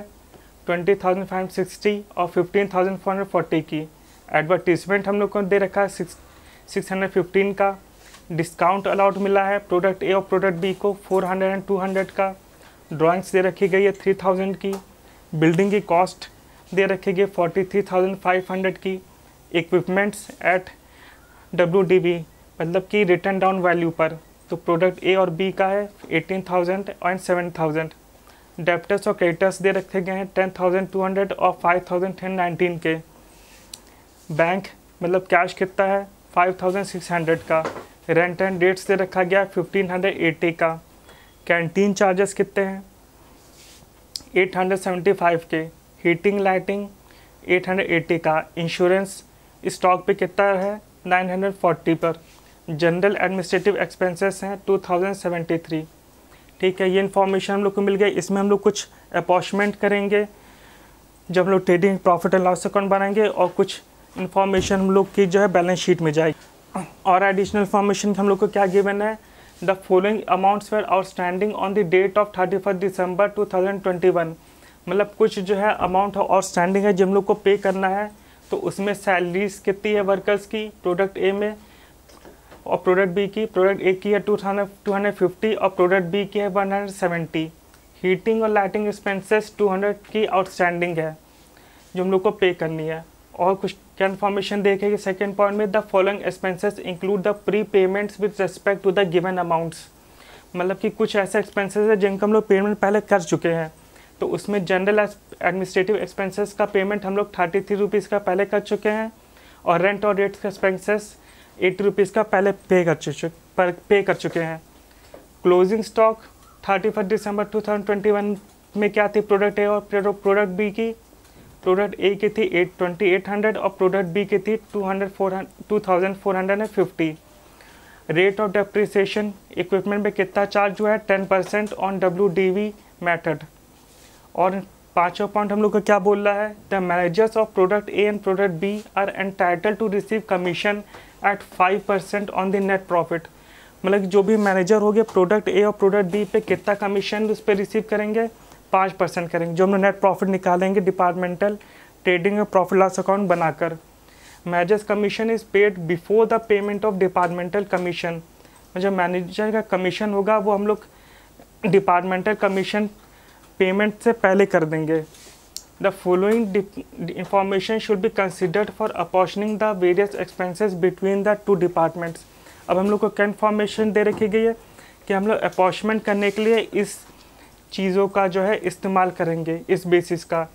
twenty thousand five hundred sixty और fifteen thousand four hundred forty की। एडवर्टीजमेंट हम लोग को दे रखा है सिक्स सिक्स हंड्रेड फिफ्टीन का। डिस्काउंट अलाउट मिला है प्रोडक्ट ए और प्रोडक्ट बी को four hundred and two hundred का। ड्राइंग्स दे रखी गई है थ्री थाउजेंड की। बिल्डिंग की कॉस्ट दे रखी गई forty three thousand five hundred की। Equipments at W D B मतलब कि रिटर्न डाउन वैल्यू पर, तो प्रोडक्ट ए और बी का है eighteen thousand and seven thousand. Debtors और क्रेडिटर्स दे रखे गए हैं टेन थाउजेंड टू हंड्रेड और फाइव थाउजेंड टेन नाइनटीन के। बैंक मतलब कैश कितना है फाइव थाउजेंड सिक्स हंड्रेड का। रेंट एंड डेट्स दे रखा गया फिफ्टीन हंड्रेड एटी का। कैंटीन चार्जेस कितने हैं एट हंड्रेड सेवेंटी फाइव के। Heating lighting eight hundred eighty का। इंश्योरेंस स्टॉक पे कितना है नाइन हंड्रेड फोर्टी पर। जनरल एडमिनिस्ट्रेटिव एक्सपेंसेस हैं टू थाउजेंड सेवेंटी थ्री। ठीक है, ये इन्फॉर्मेशन हम लोग को मिल गई। इसमें हम लोग कुछ अपॉइंटमेंट करेंगे जब हम लोग trading profit and loss account बनाएंगे और कुछ इन्फॉर्मेशन हम लोग की जो है बैलेंस शीट में जाएगी। और एडिशनल इन्फॉर्मेशन हम लोग को क्या गिवन है, the following amounts were outstanding on the date of thirty first December two thousand twenty one. मतलब कुछ जो है अमाउंट आउटस्टैंडिंग है जो हम लोग को पे करना है। तो उसमें सैलरीज कितनी है वर्कर्स की प्रोडक्ट ए में और प्रोडक्ट बी की, प्रोडक्ट ए की है two thousand two hundred fifty और प्रोडक्ट बी की है वन हंड्रेड सेवेंटी। हीटिंग और लाइटिंग एक्सपेंसेस टू हंड्रेड की आउटस्टैंडिंग है जो हम लोग को पे करनी है। और कुछ क्या इन्फॉर्मेशन देखेंगे सेकेंड पॉइंट में, the following expenses include the prepayments with respect to the given amounts. मतलब कि कुछ ऐसे एक्सपेंसेस है जिनका हम लोग पेमेंट पहले कर चुके हैं। तो उसमें जनरल एडमिनिस्ट्रेटिव एक्सपेंसेस का पेमेंट हम लोग थर्टी थ्री रुपीज़ का पहले कर चुके हैं और रेंट और रेट्स का एक्सपेंसेस एटी रुपीज़ का पहले पे कर चुके पर पे कर चुके हैं। Closing stock thirty first December two thousand twenty one में क्या थी प्रोडक्ट ए और प्रोडक्ट बी की, प्रोडक्ट ए की थी एट ट्वेंटी एट हंड्रेड और प्रोडक्ट बी की थी two hundred four two thousand four hundred fifty. Rate of depreciation equipment पे कितना चार्ज हुआ है ten percent on W D V method. और पाँचों पॉइंट हम लोग को क्या बोल रहा है, the managers of product A and product B are entitle to receive commission at five percent on the net profit. मतलब जो भी मैनेजर हो गए प्रोडक्ट ए और प्रोडक्ट बी पे कितना कमीशन उस पर रिसीव करेंगे पाँच परसेंट करेंगे जो हम लोग नेट प्रॉफिट निकालेंगे डिपार्टमेंटल ट्रेडिंग और प्रॉफिट लॉस अकाउंट बनाकर। Managers commission is paid before the payment of departmental commission. जो मैनेजर का कमीशन होगा वो हम लोग डिपार्टमेंटल कमीशन पेमेंट से पहले कर देंगे। The following information should be considered for apportioning the various expenses between the two departments. अब हम लोग को क्या इन्फॉर्मेशन दे रखी गई है कि हम लोग अपॉर्शमेंट करने के लिए इस चीज़ों का जो है इस्तेमाल करेंगे इस बेसिस का,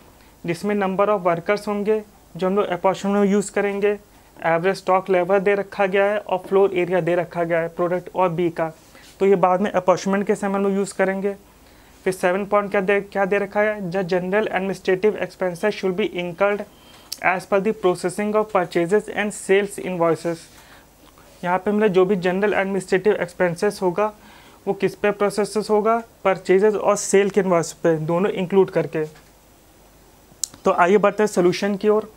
जिसमें नंबर ऑफ वर्कर्स होंगे जो हम लोग अपॉर्चुनिटी में यूज़ करेंगे, एवरेज स्टॉक लेवल दे रखा गया है और फ्लोर एरिया दे रखा गया है प्रोडक्ट और बी का। तो ये बाद में अपॉर्चुनिटी के समय हम लोग यूज़ करेंगे। फिर सेवन पॉइंट क्या दे क्या दे रखा है, the general administrative expenses should be incurred as per the processing of purchases and sales invoices. यहाँ पर मतलब जो भी जनरल एडमिनिस्ट्रेटिव एक्सपेंसेस होगा वो किस पे प्रोसेस होगा, परचेजेस और सेल के इन्वॉइस पे दोनों इंक्लूड करके। तो आइए बढ़ते हैं सोल्यूशन की ओर।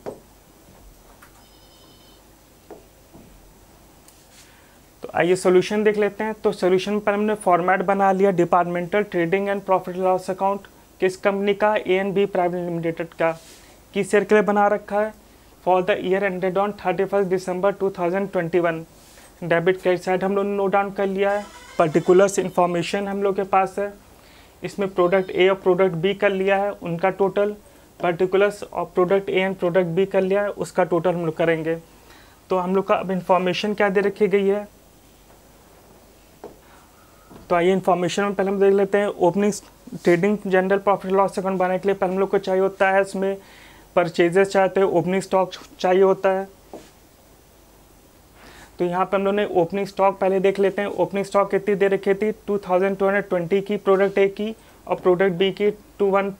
तो आइए सोल्यूशन देख लेते हैं। तो सोल्यूशन पर हमने फॉर्मेट बना लिया departmental trading and profit loss account किस कंपनी का, A and B private limited का। की सर्कुलर बना रखा है for the year ended on thirty first December two thousand twenty one. Debit cash side हम लोग ने नोट डाउन कर लिया है, पर्टिकुलर्स इन्फॉर्मेशन हम लोग के पास है, इसमें प्रोडक्ट ए और प्रोडक्ट बी कर लिया है उनका टोटल, पर्टिकुलर्स और product A and product B कर लिया है उसका टोटल हम लोग करेंगे। तो हम लोग का अब इन्फॉर्मेशन क्या दे रखी गई है, तो आइए इन्फॉर्मेशन में पहले हम देख लेते हैं। Opening trading general profit loss account बनाने के लिए पहले हम लोग को चाहिए होता है, इसमें परचेजेस चाहते हैं, ओपनिंग स्टॉक चाहिए होता है। तो यहाँ पर हम लोगों ने ओपनिंग स्टॉक पहले देख लेते हैं। ओपनिंग स्टॉक कितनी दे रखी थी, two thousand two hundred twenty की प्रोडक्ट ए की और प्रोडक्ट बी की टू वन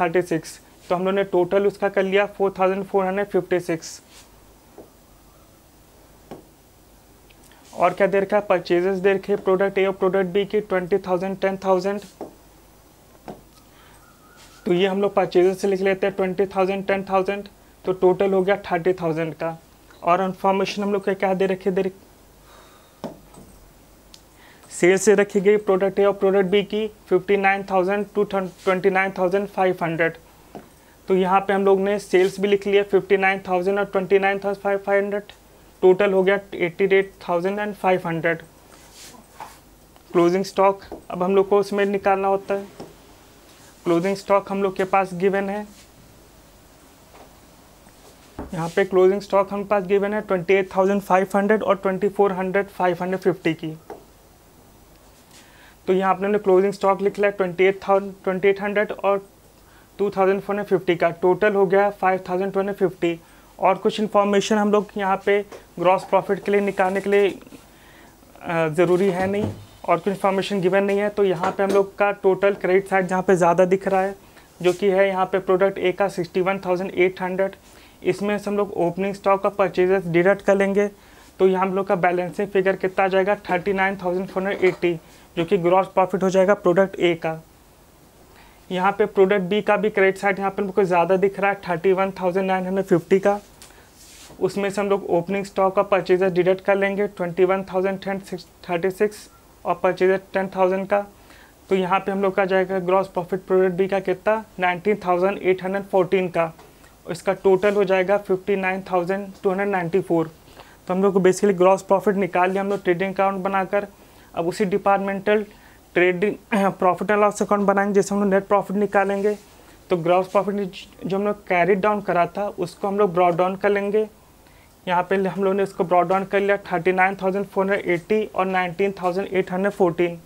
थर्टी सिक्स। तो हम लोगों ने टोटल उसका कर लिया four thousand four hundred fifty six. और क्या दे रखा है, परचेजेस दे रखे प्रोडक्ट ए और प्रोडक्ट बी की ट्वेंटी थाउजेंड टेन थाउजेंड। तो ये हम लोग परचेजेस से लिख लेते हैं ट्वेंटी थाउजेंड टेन थाउजेंड, तो टोटल हो गया थर्टी थाउजेंड का। और इन्फॉर्मेशन हम लोग क्या दे रखी दे सेल से रखी गई प्रोडक्ट ए और प्रोडक्ट बी की fifty nine thousand two twenty nine thousand five hundred. तो यहाँ पे हम लोग ने सेल्स भी लिख लिए फिफ्टी नाइन थाउजेंड और twenty nine thousand five hundred, total हो गया eighty eight thousand and five hundred. Closing stock अब हम लोग को उसमें निकालना होता है। क्लोजिंग स्टॉक हम लोग के पास गिवन है, यहाँ पे क्लोजिंग स्टॉक हमारे पास गिवन है twenty eight thousand five hundred और twenty four thousand five hundred fifty की। तो यहाँ आपने क्लोजिंग स्टॉक लिख लिया twenty eight thousand twenty eight hundred और two thousand four hundred fifty का, टोटल हो गया five thousand two hundred fifty. और कुछ इन्फॉर्मेशन हम लोग यहाँ पे ग्रॉस प्रॉफिट के लिए निकालने के लिए ज़रूरी है नहीं, और कुछ इन्फॉर्मेशन गिवन नहीं है। तो यहाँ पर हम लोग का टोटल क्रेडिट साइड जहाँ पर ज़्यादा दिख रहा है, जो कि है यहाँ पर प्रोडक्ट ए का sixty one thousand eight hundred, इसमें से हम लोग ओपनिंग स्टॉक का परचेजेस डिडक्ट कर लेंगे। तो यहाँ हम लोग का बैलेंसिंग फिगर कितना आ जाएगा thirty nine thousand four hundred eighty, जो कि ग्रॉस प्रॉफिट हो जाएगा प्रोडक्ट ए का। यहाँ पे प्रोडक्ट बी का भी क्रेडिट साइड यहाँ पर हमको ज़्यादा दिख रहा है thirty one thousand nine hundred fifty का, उसमें से हम लोग ओपनिंग स्टॉक का परचेजेस डिडक्ट कर लेंगे twenty one thousand thirty six और परचेजेस टेन थाउजेंड का। तो यहाँ पर हम लोग का जाएगा ग्रॉस प्रॉफिट प्रोडक्ट बी का कितना, nineteen thousand eight hundred fourteen का, इसका टोटल हो जाएगा fifty nine thousand two hundred ninety four. तो हम लोग को बेसिकली ग्रॉस प्रॉफिट निकाल लिया हम लोग ट्रेडिंग अकाउंट बनाकर। अब उसी departmental trading profit and loss account बनाएंगे, जैसे हम लोग नेट प्रॉफिट निकालेंगे। तो ग्रॉस प्रॉफिट जो हम लोग कैरी डाउन करा था उसको हम लोग ब्रॉड डाउन कर लेंगे। यहाँ पे हम लोगों ने इसको ब्रॉड डाउन कर लिया thirty nine thousand four hundred eighty और nineteen thousand eight hundred fourteen,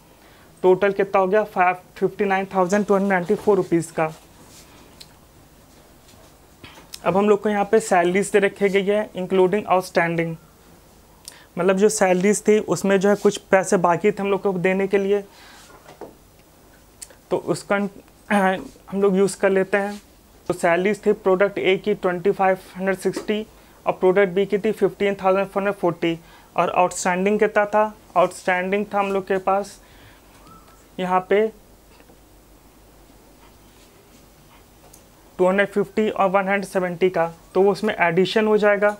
total कितना हो गया five fifty nine thousand two hundred ninety four rupees का। अब हम लोग को यहाँ पे सैलरीज दे रखी गई है इंक्लूडिंग आउटस्टैंडिंग, मतलब जो सैलरीज थी उसमें जो है कुछ पैसे बाकी थे हम लोग को देने के लिए, तो उसका हम लोग यूज़ कर लेते हैं। तो सैलरीज थी प्रोडक्ट ए की ट्वेंटी फाइव हंड्रेड सिक्सटी और प्रोडक्ट बी की थी fifteen thousand four hundred forty, और आउटस्टैंडिंग कितना था, आउटस्टैंडिंग था हम लोग के पास यहाँ पे टू हंड्रेड फिफ्टी और वन हंड्रेड सेवेंटी का, तो वो उसमें एडिशन हो जाएगा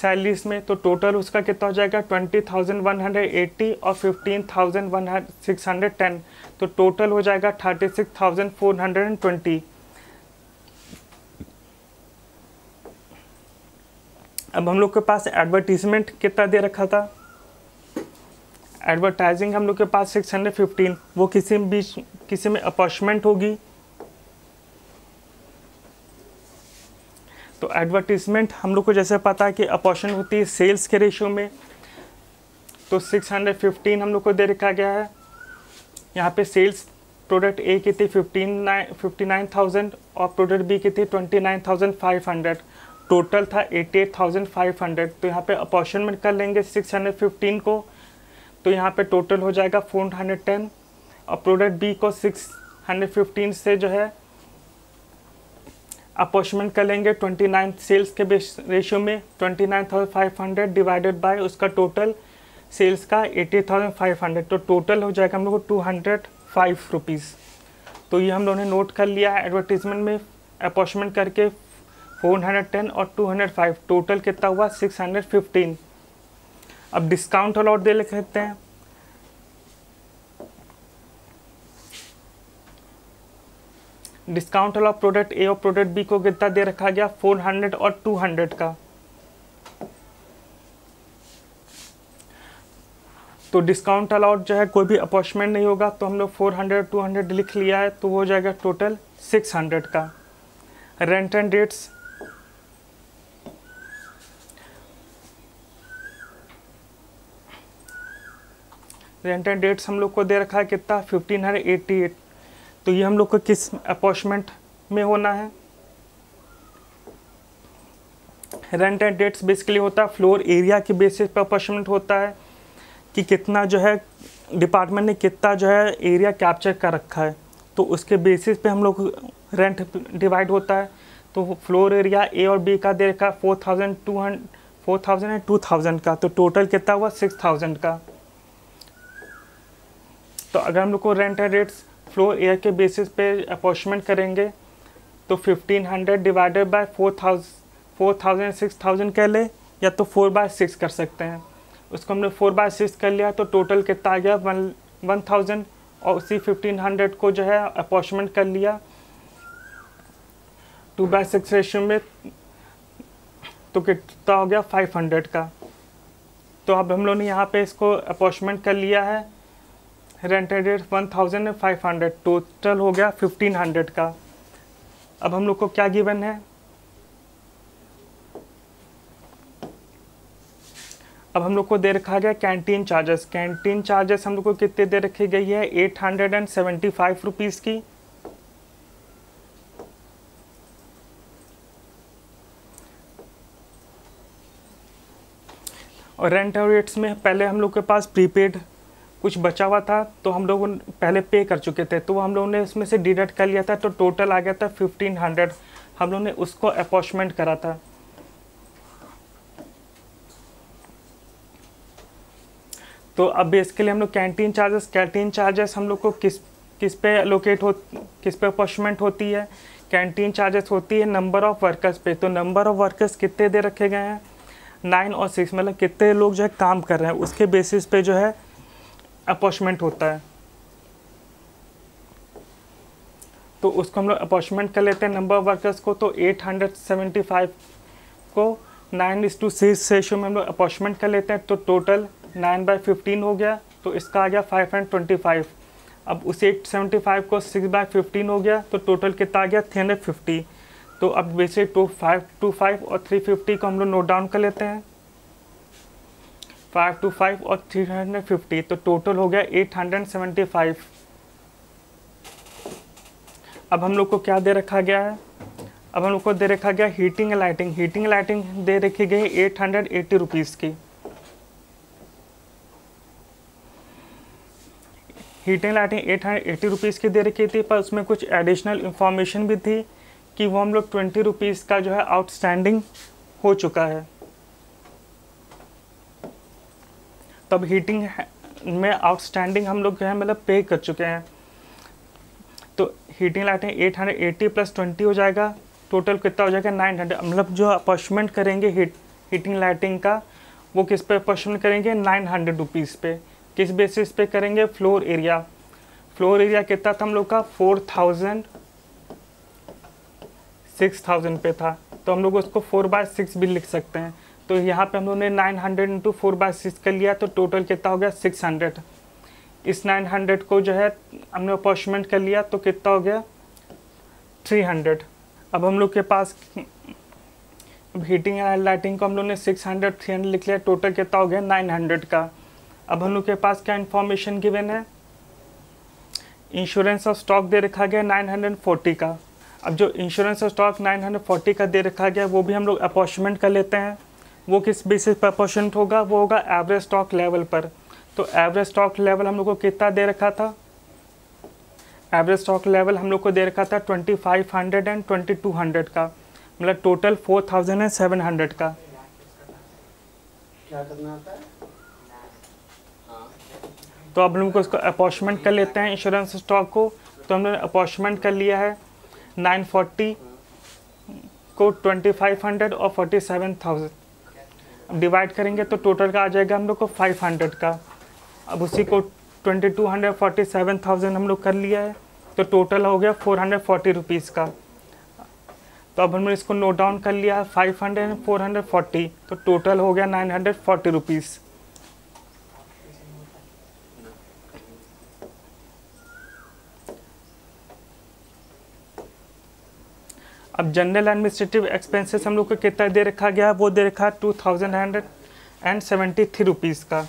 सैलरीज में। तो टोटल उसका कितना हो जाएगा twenty thousand one hundred eighty और fifteen thousand six hundred ten, तो टोटल हो जाएगा thirty six thousand four hundred twenty. अब हम लोग के पास एडवर्टीजमेंट कितना दे रखा था, एडवर्टाइजिंग हम लोग के पास सिक्स हंड्रेड फिफ्टीन, वो किसी में बीच किसी में अपॉर्चमेंट होगी। तो एडवर्टीजमेंट हम लोग को जैसे पता है कि अपॉर्शन होती है सेल्स के रेशियो में, तो सिक्स हंड्रेड फिफ्टीन हम लोग को दे रखा गया है। यहाँ पे सेल्स प्रोडक्ट ए की थी फिफ्टी नाइन थाउजेंड और प्रोडक्ट बी की थी twenty nine thousand five hundred, total था eighty eight thousand five hundred. तो यहाँ पे अपॉर्शनमेंट कर लेंगे सिक्स हंड्रेड फिफ्टीन को, तो यहाँ पे टोटल हो जाएगा फोर हंड्रेड टेन, और प्रोडक्ट बी को सिक्स हंड्रेड फिफ्टीन से जो है अपॉर्चमेंट कर लेंगे ट्वेंटी नाइन सेल्स के रेशियो में, twenty nine thousand five hundred divided by उसका टोटल सेल्स का एट्टी थाउजेंड फाइव हंड्रेड, तो टोटल हो जाएगा हम लोग को टू हंड्रेड फाइव रुपीज़। तो ये हम लोगों ने नोट कर लिया है, एडवर्टीजमेंट में अपॉर्चमेंट करके फोर हंड्रेड टेन और टू हंड्रेड फाइव, टोटल कितना हुआ सिक्स हंड्रेड फिफ्टीन। अब डिस्काउंट अलॉट दे लिख लेते हैं। डिस्काउंट वाला प्रोडक्ट ए और प्रोडक्ट बी को कितना दे रखा गया, चार सौ और दो सौ का। तो डिस्काउंट अलाउड जो है कोई भी अपॉइंटमेंट नहीं होगा, तो हम लोग चार सौ दो सौ लिख लिया है, तो हो जाएगा टोटल छह सौ का। Rent and rates rent and rates हम लोग को दे रखा है कितना, पंद्रह सौ अट्ठासी। तो ये हम लोग को किस अपॉइंटमेंट में होना है। रेंट एंड रेट्स बेसिकली होता है फ्लोर एरिया के बेसिस पर अपॉइंटमेंट होता है कि कितना जो है डिपार्टमेंट ने कितना जो है एरिया कैप्चर कर रखा है, तो उसके बेसिस पे हम लोग रेंट डिवाइड होता है। तो फ्लोर एरिया ए और बी का दे रखा है फोर थाउजेंड टू हंड four thousand and two thousand का, तो टोटल कितना हुआ सिक्स थाउजेंड का। तो अगर हम लोग को rent and rates floor area के बेसिस पे अपॉइंटमेंट करेंगे तो fifteen hundred divided by four thousand four thousand six thousand कह ले, या तो फोर बाय सिक्स कर सकते हैं। उसको हमने फोर बाय सिक्स कर लिया तो टोटल कितना आ गया वन वन थाउजेंड, और उसी फिफ्टीन हंड्रेड को जो है अपॉइंटमेंट कर लिया टू बाय सिक्स रेशियो में, तो कितना हो गया फाइव हंड्रेड का। तो अब हम लोग ने यहाँ पे इसको अपॉइंटमेंट कर लिया है, rent and rate one thousand and five hundred, total हो गया फिफ्टीन हंड्रेड का। अब हम लोग को क्या गिवन है, अब हम लोग को दे रखा गया कैंटीन चार्जेस। कैंटीन चार्जेस हम लोग को कितने दे रखी गई है, eight hundred and seventy five rupees की। और रेंट और रेट्स में पहले हम लोग के पास प्रीपेड कुछ बचा हुआ था, तो हम लोग पहले पे कर चुके थे, तो हम लोगों ने उसमें से डिडक्ट कर लिया था, तो टोटल आ गया था फिफ्टीन हंड्रेड। हम लोग ने उसको अपॉइंटमेंट करा था। तो अब बेसिकली हम लोग कैंटीन चार्जेस कैंटीन चार्जेस हम लोग को किस किस पे एलोकेट हो किस पे अपॉइंटमेंट होती है। कैंटीन चार्जेस होती है नंबर ऑफ़ वर्कर्स पे, तो नंबर ऑफ़ वर्कर्स कितने दे रखे गए हैं, नाइन और सिक्स, मतलब कितने लोग जो है काम कर रहे हैं, उसके बेसिस पे जो है अपॉइंटमेंट होता है। तो उसको हम लोग अपॉइंटमेंट कर लेते हैं नंबर ऑफ वर्कर्स को, तो एट हंड्रेड सेवेंटी फाइव को nine is two six ratio में हम लोग अपॉइंटमेंट कर लेते हैं, तो टोटल नाइन बाई फिफ्टीन हो गया, तो इसका आ गया फाइव हंड्रेड ट्वेंटी फाइव। अब उसे एट सेवेंटी फाइव को सिक्स बाई फिफ्टीन हो गया, तो टोटल कितना आ गया थ्री हंड्रेड फिफ्टी। तो अब वैसे टू फाइव टू फाइव और थ्री फिफ्टी को हम लोग नोट डाउन कर लेते हैं, फाइव टू फाइव और थ्री हंड्रेड फिफ्टी, तो टोटल हो गया एट हंड्रेड सेवेंटी फाइव। अब हम लोग को क्या दे रखा गया है, अब हम लोग को दे रखा गया heating and lighting. Heating and lighting दे रखी गई एट हंड्रेड एट्टी रुपीज़ की। Heating lighting eight hundred eighty rupees की दे रखी थी, पर उसमें कुछ एडिशनल इन्फॉर्मेशन भी थी कि वो हम लोग ट्वेंटी रुपीज़ का जो है आउटस्टैंडिंग हो चुका है। तब हीटिंग में आउटस्टैंडिंग हम लोग जो है मतलब पे कर चुके हैं, तो heating lighting eight hundred eighty plus twenty हो जाएगा, टोटल कितना हो जाएगा नाइन हंड्रेड। मतलब जो अपॉइंटमेंट करेंगे हीट हीटिंग लाइटिंग का, वो किस पे अपॉइंटमेंट करेंगे, नाइन हंड्रेड रुपीज़ पे। किस बेसिस पे करेंगे, फ्लोर एरिया। फ्लोर एरिया कितना था हम लोग का, फोर थाउजेंड सिक्स थाउजेंड पे था, तो हम लोग उसको फोर बाय सिक्स भी लिख सकते हैं। तो यहाँ पे हम लोगों ने nine hundred into four by six कर लिया, तो टोटल कितना हो गया सिक्स हंड्रेड। इस नाइन हंड्रेड को जो है हमने अपॉइंटमेंट कर लिया, तो कितना हो गया थ्री हंड्रेड। अब हम लोग के पास हीटिंग एंड लाइटिंग को हम लोग ने सिक्स हंड्रेड थ्री हंड्रेड लिख लिया, टोटल कितना हो गया नाइन हंड्रेड का। अब हम लोग के पास क्या इन्फॉर्मेशन गिवन है, इंश्योरेंस ऑफ स्टॉक दे रखा गया नाइन हंड्रेड फोर्टी का। अब जो insurance of stock nine hundred forty का दे रखा गया, वो भी हम लोग अपॉइंटमेंट कर लेते हैं। वो किस बेसिस पर अपॉइंटमेंट होगा, वो होगा एवरेज स्टॉक लेवल पर। तो एवरेज स्टॉक लेवल हम लोग को कितना दे रखा था, एवरेज स्टॉक लेवल हम लोग को दे रखा था twenty five hundred and twenty two hundred का, मतलब total four thousand and seven hundred का। क्या करना आता है, तो अब हम लोग को इसको अपॉइंटमेंट कर लेते हैं इंश्योरेंस स्टॉक को। तो हमने अपॉइंटमेंट कर लिया है नाइन फोर्टी को ट्वेंटी फाइव हंड्रेड और फोर्टी सेवन थाउजेंड डिवाइड करेंगे, तो टोटल का आ जाएगा हम लोग को फाइव हंड्रेड का। अब उसी को twenty two hundred forty seven thousand हम लोग कर लिया है, तो टोटल हो गया फोर हंड्रेड फोर्टी रुपीज़ का। तो अब हमने इसको नोट डाउन कर लिया five hundred four hundred forty, तो टोटल हो गया नाइन हंड्रेड फोर्टी रुपीज़। अब जनरल एडमिनिस्ट्रेटिव एक्सपेंसेस हम लोग को कितना दे रखा गया, वो दे रखा two thousand hundred and seventy three rupees का।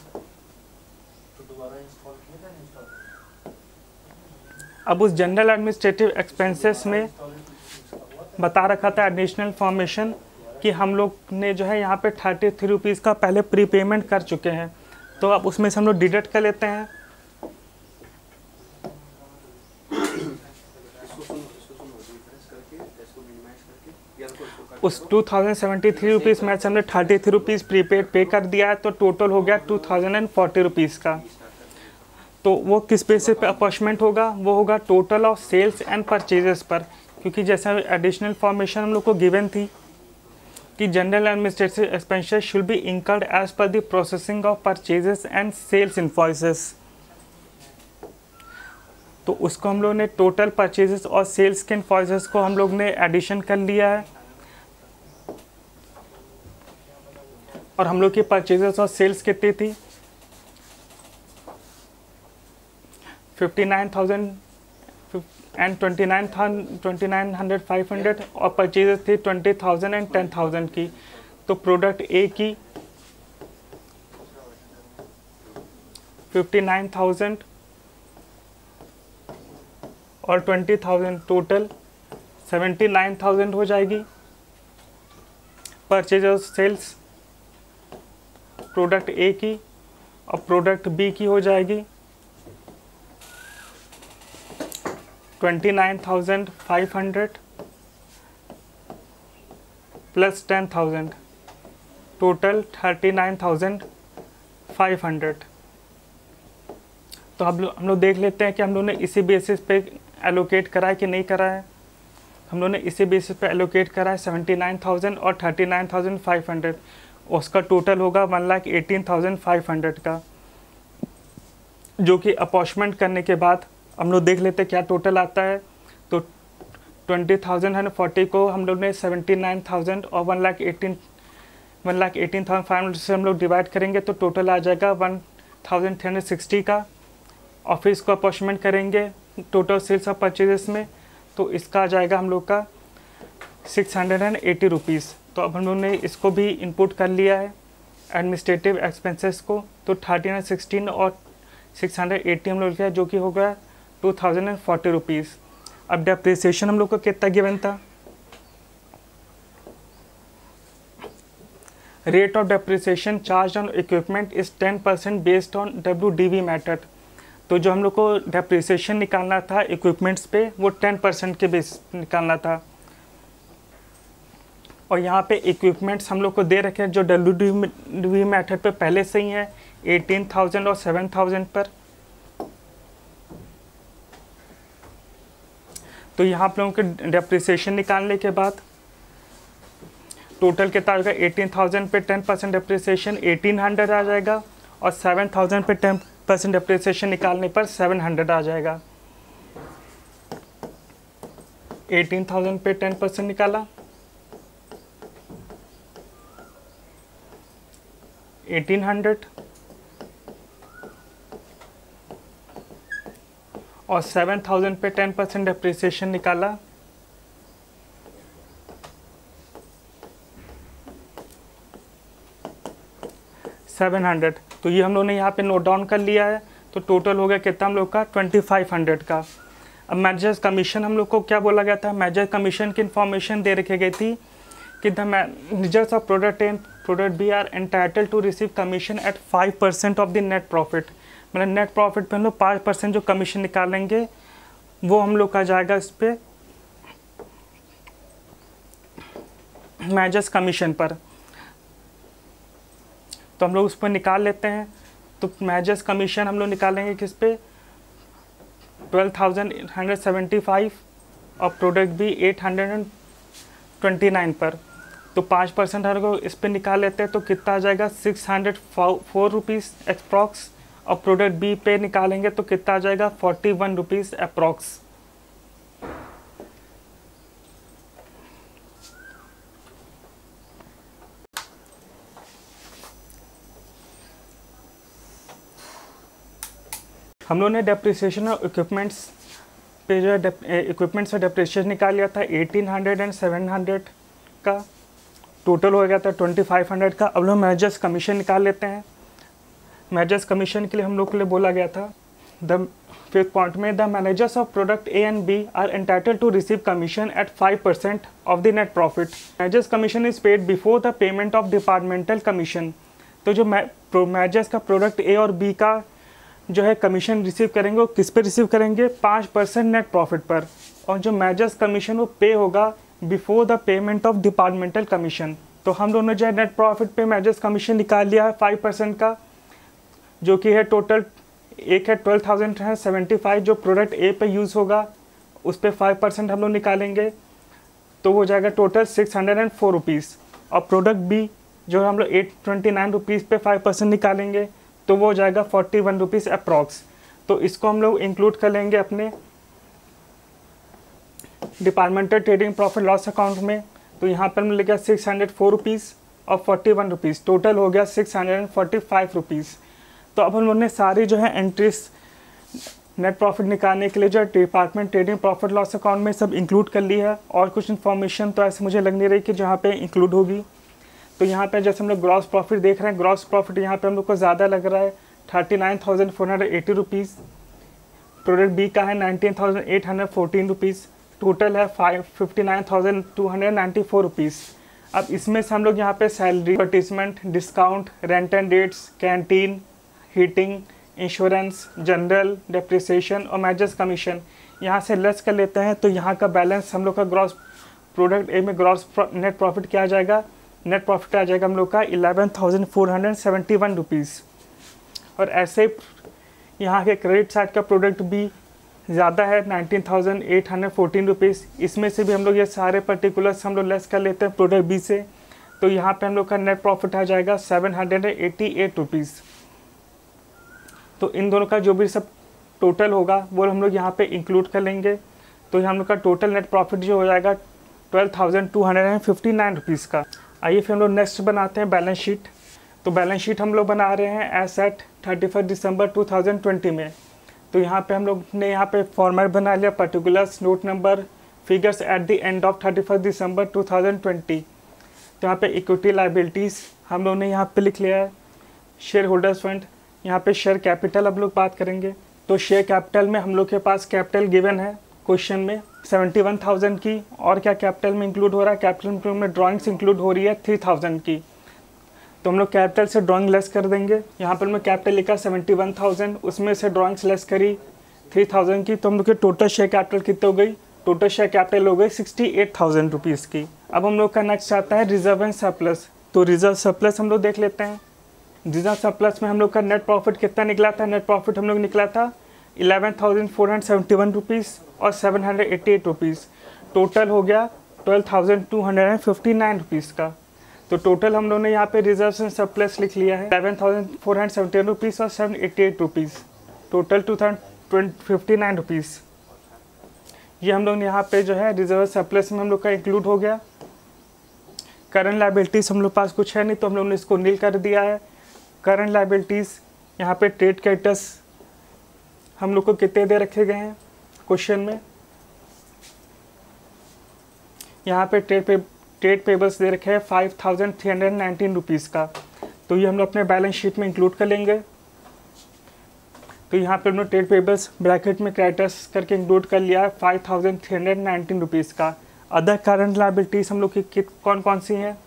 अब उस जनरल एडमिनिस्ट्रेटिव एक्सपेंसेस में बता रखा था एडिशनल इंफॉर्मेशन कि हम लोग ने जो है यहाँ पे थर्टी थ्री रुपीज़ का पहले प्री पेमेंट कर चुके हैं, तो अब उसमें से हम लोग डिडक्ट कर लेते हैं। उस two thousand seventy three rupees में से हमने थर्टी थ्री रुपीज़ प्रीपेड पे कर दिया है, तो टोटल हो गया two thousand and forty rupees का। तो वो किस बेसिस पे अपॉइंटमेंट होगा, वो होगा total of sales and purchases पर, क्योंकि जैसा एडिशनल इंफॉर्मेशन हम लोग को गिवन थी कि general administrative expenses should be incurred as per the processing of purchases and sales invoices. तो उसको हम लोग ने टोटल परचेजेस और सेल्स के इनवॉइसेस को हम लोग ने एडिशन कर लिया है, और हम लोग की परचेजेस और सेल्स कितनी थी, fifty nine thousand and twenty nine twenty nine hundred five hundred और परचेजेस थी twenty thousand and ten thousand की। तो प्रोडक्ट ए की फिफ्टी नाइन थाउजेंड और twenty thousand total seventy nine thousand हो जाएगी। परचेज और सेल्स प्रोडक्ट ए की और प्रोडक्ट बी की हो जाएगी twenty nine thousand five hundred plus ten thousand, total thirty nine thousand five hundred. तो हम लोग हम लोग देख लेते हैं कि हम लोग ने इसी बेसिस पे एलोकेट करा है कि नहीं करा है। हम लोग ने इसी बेसिस पे एलोकेट करा है सेवेंटी नाइन थाउजेंड और thirty nine thousand five hundred, उसका टोटल होगा one lakh eighteen thousand five hundred का, जो कि अपॉइंटमेंट करने के बाद हम लोग देख लेते क्या टोटल आता है। तो ट्वेंटी थाउजेंड हंड्रेड फोर्टी को हम लोग ने सेवेंटी नाइन थाउजेंड और one lakh eighteen one lakh eighteen thousand five hundred से हम लोग डिवाइड करेंगे, तो टोटल आ जाएगा one thousand three hundred sixty का। और फिर इसको अपॉइंटमेंट करेंगे टोटल सेल्स और परचेजेस में, तो इसका आ जाएगा हम लोग का six hundred and eighty rupees. तो अब हम लोग ने इसको भी इनपुट कर लिया है एडमिनिस्ट्रेटिव एक्सपेंसेस को, तो थर्टीन हंड्रेड सिक्सटीन और सिक्स हंड्रेड एटी हम लोग लिया, जो कि होगा two thousand and forty rupees. अब डेप्रिसिएशन हम लोग को कितना गिवन था, rate of depreciation charge on equipment is ten percent based on W D V method. तो जो हम लोग को डेप्रिसिएशन निकालना था इक्विपमेंट्स पे, वो टेन परसेंट के बेस निकालना था, और यहाँ पे इक्विपमेंट्स हम लोग को दे रखे हैं जो डब्ल्यू डी वी मैथड पे पहले से ही है एटीन थाउजेंड और सेवन थाउजेंड पर। तो यहाँ पे लोगों के डेप्रिसिएशन निकालने के बाद टोटल कितना आएगा, एटीन थाउजेंड पे ten percent depreciation eighteen hundred आ जाएगा, और सेवन थाउजेंड पे टेन परसेंट डेप्रिसिएशन निकालने पर सेवन हंड्रेड आ जाएगा। एटीन थाउजेंड पे टेन परसेंट निकाला, एटीन हंड्रेड, और सेवन थाउजेंड पे टेन परसेंट डेप्रिसिएशन निकाला, सेवन हंड्रेड। तो ये हम लोगों ने यहाँ पे नोट डाउन कर लिया है, तो टोटल हो गया कितना हम लोग का, ट्वेंटी फाइव हंड्रेड का। अब मैनेजर्स कमीशन हम लोग को क्या बोला गया था, मैनेजर कमीशन की इन्फॉर्मेशन दे रखी गई थी कि the managers of product and product B are entitle to receive commission at five percent of the net profit. मतलब नेट प्रॉफिट पे हम लोग पाँच परसेंट जो कमीशन निकालेंगे वो हम लोग का जाएगा इस पर मैनेजर्स कमीशन पर। तो हम लोग उस पर निकाल लेते हैं। तो मैनेजर्स कमीशन हम लोग निकालेंगे किस पे, twelve thousand hundred seventy five और product B eight hundred and twenty nine पर। तो पाँच परसेंट हम लोग इस पर निकाल लेते हैं, तो कितना आ जाएगा, six hundred four rupees approx. और प्रोडक्ट बी पे निकालेंगे तो कितना आ जाएगा, फोर्टी वन रुपीज़ अप्रॉक्स। हम लोगों ने डेप्रिसिएशन और इक्विपमेंट्स पे जो है इक्विपमेंट्स और डेप्रिसिएशन निकाल लिया था eighteen hundred and seven hundred का, टोटल हो गया था ट्वेंटी फाइव हंड्रेड का। अब लोग मैनेजर्स कमीशन निकाल लेते हैं। मैनेजर्स कमीशन के लिए हम लोग के लिए बोला गया था द फिफ्थ पॉइंट में, the managers of product A and B are entitled to receive commission at five percent of the net profit. Managers commission is paid before the payment of departmental commission. तो जो managers का product A और B का जो है commission receive करेंगे वो किस पे रिसीव करेंगे, पाँच परसेंट नेट प्रॉफिट पर। और जो मैनेजर्स कमीशन वो पे होगा before the payment of departmental commission. तो हम दोनों जो है नेट प्रॉफिट पे मैनेजर्स कमीशन निकाल लिया है फाइव परसेंट का, जो कि है टोटल एक है ट्वेल्व थाउजेंड है सेवेंटी फाइव जो प्रोडक्ट ए पे यूज़ होगा उस पर फाइव परसेंट हम लोग निकालेंगे तो हो जाएगा total six hundred and four rupees. और प्रोडक्ट बी जो हम लोग एट ट्वेंटी नाइन रुपीज़ पे फाइव परसेंट निकालेंगे तो वो हो जाएगा फोर्टी वन रुपीज़ अप्रॉक्स। तो इसको हम लोग इंक्लूड कर लेंगे अपने departmental trading profit loss account में। तो यहाँ पर हमने लिखा सिक्स हंड्रेड फोर रुपीज़ और फोर्टी वन रुपीज़, टोटल हो गया six hundred and forty five rupees. तो अब हम लोगों ने सारी जो है एंट्रीज नेट प्रॉफिट निकालने के लिए जो department trading profit loss account में सब इंक्लूड कर ली है। और कुछ इन्फॉर्मेशन तो ऐसे मुझे लग नहीं रही कि जहाँ पे इंक्लूड होगी। तो यहाँ पे जैसे हम लोग ग्रॉस प्रॉफिट देख रहे हैं, ग्रॉस प्रॉफिट यहाँ पे हम लोग को ज़्यादा लग रहा है thirty nine thousand four hundred eighty rupees, product B का है nineteen thousand eight hundred fourteen rupees, total है five fifty nine thousand two hundred ninety four rupees. अब इसमें से हम लोग यहाँ पे salary, advertisement, discount, rent and rates, canteen, heating, insurance, general, depreciation और मैनेजर्स कमीशन यहाँ से लेस कर लेते हैं। तो यहाँ का बैलेंस हम लोग का ग्रॉस प्रोडक्ट ए में ग्रॉस नेट प्रॉफिट क्या आ जाएगा, नेट प्रॉफिट आ जाएगा हम लोग का eleven thousand four hundred seventy one rupees. और ऐसे यहाँ के क्रेडिट साइड का प्रोडक्ट भी ज़्यादा है nineteen thousand eight hundred fourteen rupees, इसमें से भी हम लोग ये सारे पर्टिकुलर्स हम लोग लेस कर लेते हैं प्रोडक्ट बी से। तो यहाँ पर हम लोग का नेट प्रॉफिट आ जाएगा seven hundred eighty eight rupees. तो इन दोनों का जो भी सब टोटल होगा वो हम लोग यहाँ पे इंक्लूड कर लेंगे। तो हम लोग का टोटल नेट प्रॉफिट जो हो जाएगा twelve thousand two hundred and fifty nine rupees का। आइए फिर हम लोग नेक्स्ट बनाते हैं बैलेंस शीट। तो बैलेंस शीट हम लोग बना रहे हैं as at thirty first December two thousand twenty में। तो यहाँ पे हम लोग ने यहाँ पे फॉर्मेट बना लिया particulars, note number, figures at the end of thirty first December two thousand twenty. तो यहाँ पे इक्विटी लाइबिलिटीज़ हम लोग ने यहाँ पे लिख लिया है, शेयर होल्डर्स फंड, यहाँ पे शेयर कैपिटल अब लोग बात करेंगे। तो शेयर कैपिटल में हम लोग के पास कैपिटल गिवन है क्वेश्चन में सेवेंटी वन थाउजेंड की, और क्या कैपिटल में इंक्लूड हो रहा है, कैपिटल में ड्राइंग्स इंक्लूड हो रही है थ्री थाउजेंड की। तो हम लोग कैपिटल से ड्राइंग लेस कर देंगे। यहाँ पर मैं कैपिटल लिखा सेवेंटी वन थाउजेंड, उसमें से ड्राइंग्स लेस करी थ्री थाउजेंड की। तो हम लोग की टोटल शेयर कैपिटल कितनी हो गई, टोटल शेयर कैपिटल हो गई सिक्सटी एट थाउजेंड रुपीज़ की। अब हम लोग का नेक्स्ट आता है रिजर्व एंड सरप्लस। तो रिजर्व सरप्लस हम लोग देख लेते हैं। रिजर्व सरप्लस में हम लोग का नेट प्रॉफिट कितना निकला था, नेट प्रॉफिट हम लोग निकला था eleven thousand four hundred seventy one rupees और seven hundred eighty eight rupees, total हो गया twelve thousand two hundred and fifty nine rupees का। तो टोटल हम लोग ने यहाँ पे रिजर्व एंड सरप्लस लिख लिया है eleven thousand four hundred seventy one rupees और seven eighty eight rupees, total two thousand fifty nine rupees. ये हम लोग ने यहाँ पे जो है रिजर्व सरप्लस में हम लोग का इंक्लूड हो गया। करंट लाइबिलिटीज़ हम लोग पास कुछ है नहीं तो हम लोग ने इसको नील कर दिया है। करंट लाइबिलिटीज़ यहाँ पे ट्रेड कैरेटर्स हम लोग को कितने दे रखे गए हैं क्वेश्चन में, यहाँ पे ट्रेड पे ट्रेड पेबल्स दे रखे हैं five thousand three hundred nineteen rupees का। तो ये हम लोग अपने बैलेंस शीट में इंक्लूड कर लेंगे। तो यहाँ पे हम लोग ट्रेड पेबल्स ब्रैकेट में क्रेडिटर्स करके इंक्लूड कर लिया है five thousand three hundred nineteen rupees का। अदर करंट लाइबिलिटीज़ हम लोग की कौन कौन सी हैं,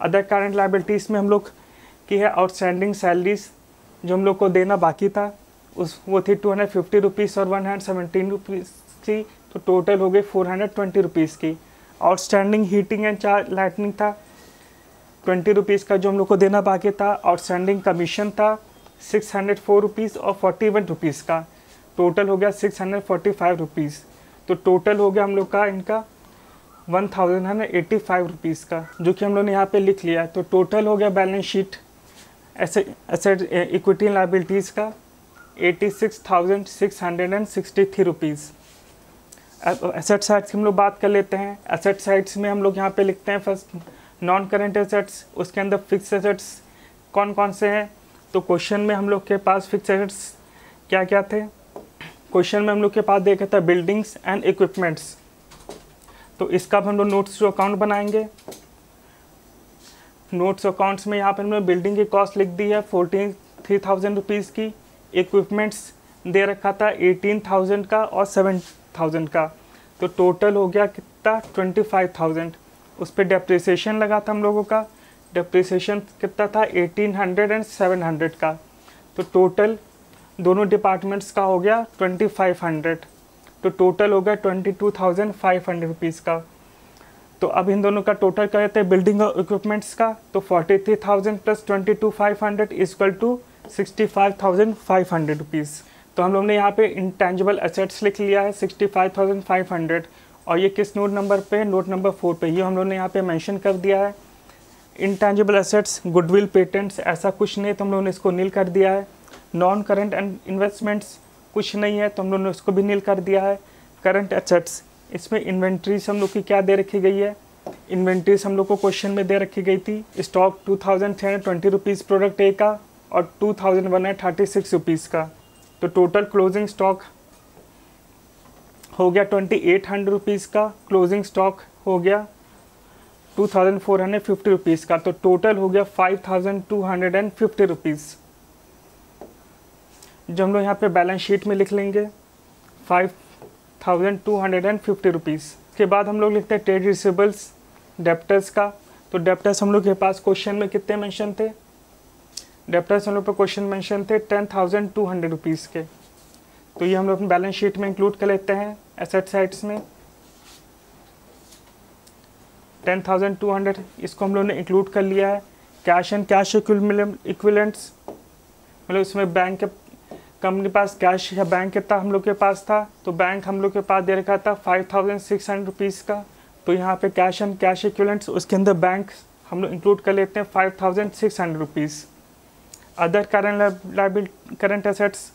अदर करंट लाइबिलिटीज़ में हम लोग की है आउटस्टैंडिंग सैलरीज जो हम लोग को देना बाकी था उस वो थी टू हंड्रेड फिफ्टी रुपीज़ और वन हंड्रेड सेवेंटीन रुपीज़ की। तो टोटल हो गई फोर हंड्रेड ट्वेंटी रुपीज़ की। आउटस्टैंडिंग हीटिंग एंड चार लाइटनिंग था ट्वेंटी रुपीज़ का जो हम लोग को देना बाकी था। आउटस्टैंडिंग कमीशन था सिक्स हंड्रेड फोर रुपीज़ और फोर्टी वन रुपीज़ का, टोटल हो गया six hundred forty five rupees. तो टोटल हो गया हम लोग का इनका one thousand hundred eighty five rupees का, जो कि हम लोग ने यहाँ पे लिख लिया। तो टोटल हो गया बैलेंस शीट ऐसे एसेट इक्विटी लाइबिलिटीज़ का eighty six thousand six hundred and sixty three rupees. अब एसेट साइड्स की हम लोग बात कर लेते हैं। एसेट साइड्स में हम लोग यहाँ पे लिखते हैं फर्स्ट नॉन करेंट एसेट्स, उसके अंदर फिक्स एसेट्स कौन कौन से हैं। तो क्वेश्चन में हम लोग के पास फिक्स एसेट्स क्या क्या थे क्वेश्चन में हम लोग के पास देखा था बिल्डिंग्स एंड इक्विपमेंट्स, तो इसका हम लोग नोट्स टू अकाउंट बनाएंगे। नोट्स अकाउंट्स में यहाँ पर हमने बिल्डिंग की कॉस्ट लिख दी है फोर्टीन थ्री थाउजेंड रुपीज़ की, इक्विपमेंट्स दे रखा था एटीन थाउजेंड का और सेवन थाउजेंड का, तो टोटल हो गया कितना ट्वेंटी फाइव थाउजेंड। उस पर डेप्रिसिएशन लगा था हम लोगों का, डेप्रिसिएशन कितना था eighteen hundred and seven hundred का, तो टोटल दोनों डिपार्टमेंट्स का हो गया ट्वेंटी फाइव हंड्रेड, तो टोटल हो गया twenty two thousand five hundred rupees का। तो अब इन दोनों का टोटल कर लेते हैं बिल्डिंग और इक्विपमेंट्स का, तो forty three thousand plus twenty two five hundred equal to sixty five thousand five hundred rupees. तो हम लोग ने यहाँ पे इंटेंजिबल एसेट्स लिख लिया है sixty five thousand five hundred, और ये किस नोट नंबर पे, नोट नंबर फोर पे, ये हम लोग ने यहाँ पे मेंशन कर दिया है। इंटेंजिबल एसेट्स गुडविल पेटेंट्स ऐसा कुछ नहीं है तो हम लोगों ने इसको नील कर दिया है। नॉन करंट एंड इन्वेस्टमेंट्स कुछ नहीं है तो हम लोगों ने उसको भी नील कर दिया है। करंट एसेट्स इसमें इन्वेंट्रीज हम लोग की क्या दे रखी गई है, इन्वेंट्रीज हम लोग को क्वेश्चन में दे रखी गई थी। Stock two thousand three hundred twenty rupees product A का और two thousand one hundred thirty six rupees का, तो टोटल क्लोजिंग स्टॉक हो गया ट्वेंटी एट हंड्रेड रुपीज़ का, क्लोजिंग स्टॉक हो गया two thousand four hundred fifty rupees का, तो टोटल हो गया five thousand two hundred and fifty rupees, जो हम लोग यहाँ पे बैलेंस शीट में लिख लेंगे five thousand two hundred and fifty rupees. उसके बाद हम लोग लिखते हैं ट्रेड रिसिबल्स डेप्टर्स का, तो डेप्टर्स हम लोग के पास क्वेश्चन में कितने मेंशन थे, डेप्टर्स हम लोग पर क्वेश्चन मेंशन थे ten thousand two hundred rupees के, तो ये हम लोग अपनी बैलेंस शीट में इंक्लूड कर लेते हैं एसेट साइड्स में। टेन थाउजेंड टू हंड्रेड इसको हम लोग ने इंक्लूड कर लिया है। कैश एंड कैश इक्विवेलेंट्स मतलब इसमें बैंक के कंपनी पास कैश या बैंक कितना हम लोग के पास था, तो बैंक हम लोग के पास दे रखा था five thousand six hundred rupees का, तो यहाँ पे कैश एंड कैश इक्विवेलेंट्स उसके अंदर बैंक हम लोग इंक्लूड कर लेते हैं five thousand six hundred rupees. Other current liability current assets,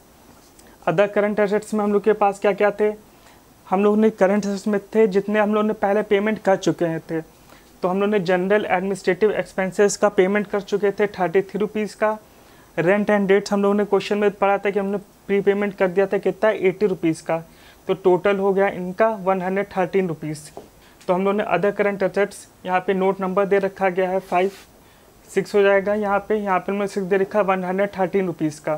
other current assets में हम लोग के पास क्या क्या थे, हम लोग ने करंट एसेट्स में थे जितने हम लोग ने पहले पेमेंट कर चुके थे, तो हम लोग ने जनरल एडमिनिस्ट्रेटिव एक्सपेंसेस का पेमेंट कर चुके थे थर्टी थ्री रुपीज़ का। रेंट एंड डेट्स हम लोग ने क्वेश्चन में पढ़ा था कि हमने प्री पेमेंट कर दिया था कितना एटी रुपीज़ का, तो टोटल हो गया इनका वन हंड्रेड थर्टीन रुपीज़। तो हम लोग ने अदर करंट एसेट्स यहाँ पे नोट नंबर दे रखा गया है फाइव सिक्स हो जाएगा, यहाँ पे यहाँ पे हमने सिक्स दे रखा वन हंड्रेड थर्टीन रुपीज़ का,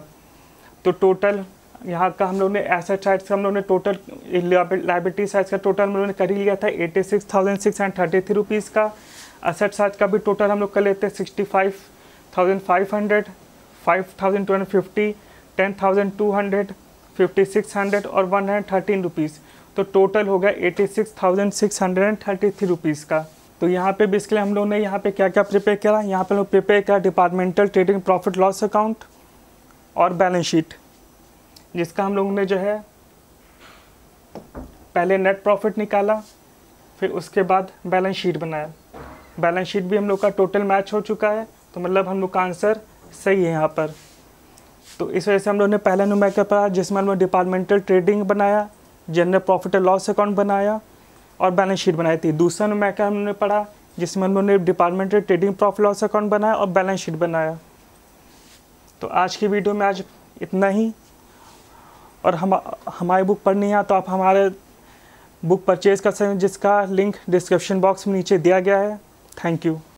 तो टोटल यहाँ का हम लोग ने एसेट साइड का हम लोग ने टोटल लायबिलिटी साइड का टोटल हम लोग ने कर ही लिया था eighty six thousand six hundred thirty three rupees का। एसेट साइड का भी टोटल हम लोग कर लेते हैं sixty five thousand five hundred five thousand two hundred fifty ten thousand two hundred fifty six hundred और वन हंड्रेड थर्टीन रुपीज़, तो टोटल हो गया eighty six thousand six hundred and thirty three rupees का। तो यहाँ पे basically हम लोग ने यहाँ पे क्या क्या प्रिपेयर करा, यहाँ पे हम लोग प्रिपेयर करा departmental trading profit loss account और बैलेंस शीट, जिसका हम लोगों ने जो है पहले नेट प्रॉफिट निकाला फिर उसके बाद बैलेंस शीट बनाया। बैलेंस शीट भी हम लोग का टोटल मैच हो चुका है, तो मतलब हम लोग का आंसर सही है यहाँ पर। तो इस वजह से हम लोग ने पहला नुमेरिकल पढ़ा जिसमें हम लोग डिपार्टमेंटल ट्रेडिंग बनाया, general profit and loss account बनाया और बैलेंस शीट बनाई थी। दूसरा नुमेरिकल हमने पढ़ा जिसमें हम लोग ने departmental trading profit loss account बनाया और बैलेंस शीट बनाया। तो आज की वीडियो में आज इतना ही, और हम हमारी बुक पढ़नी है तो आप हमारे बुक परचेज़ कर सकते हैं जिसका लिंक डिस्क्रिप्शन बॉक्स में नीचे दिया गया है। Thank you.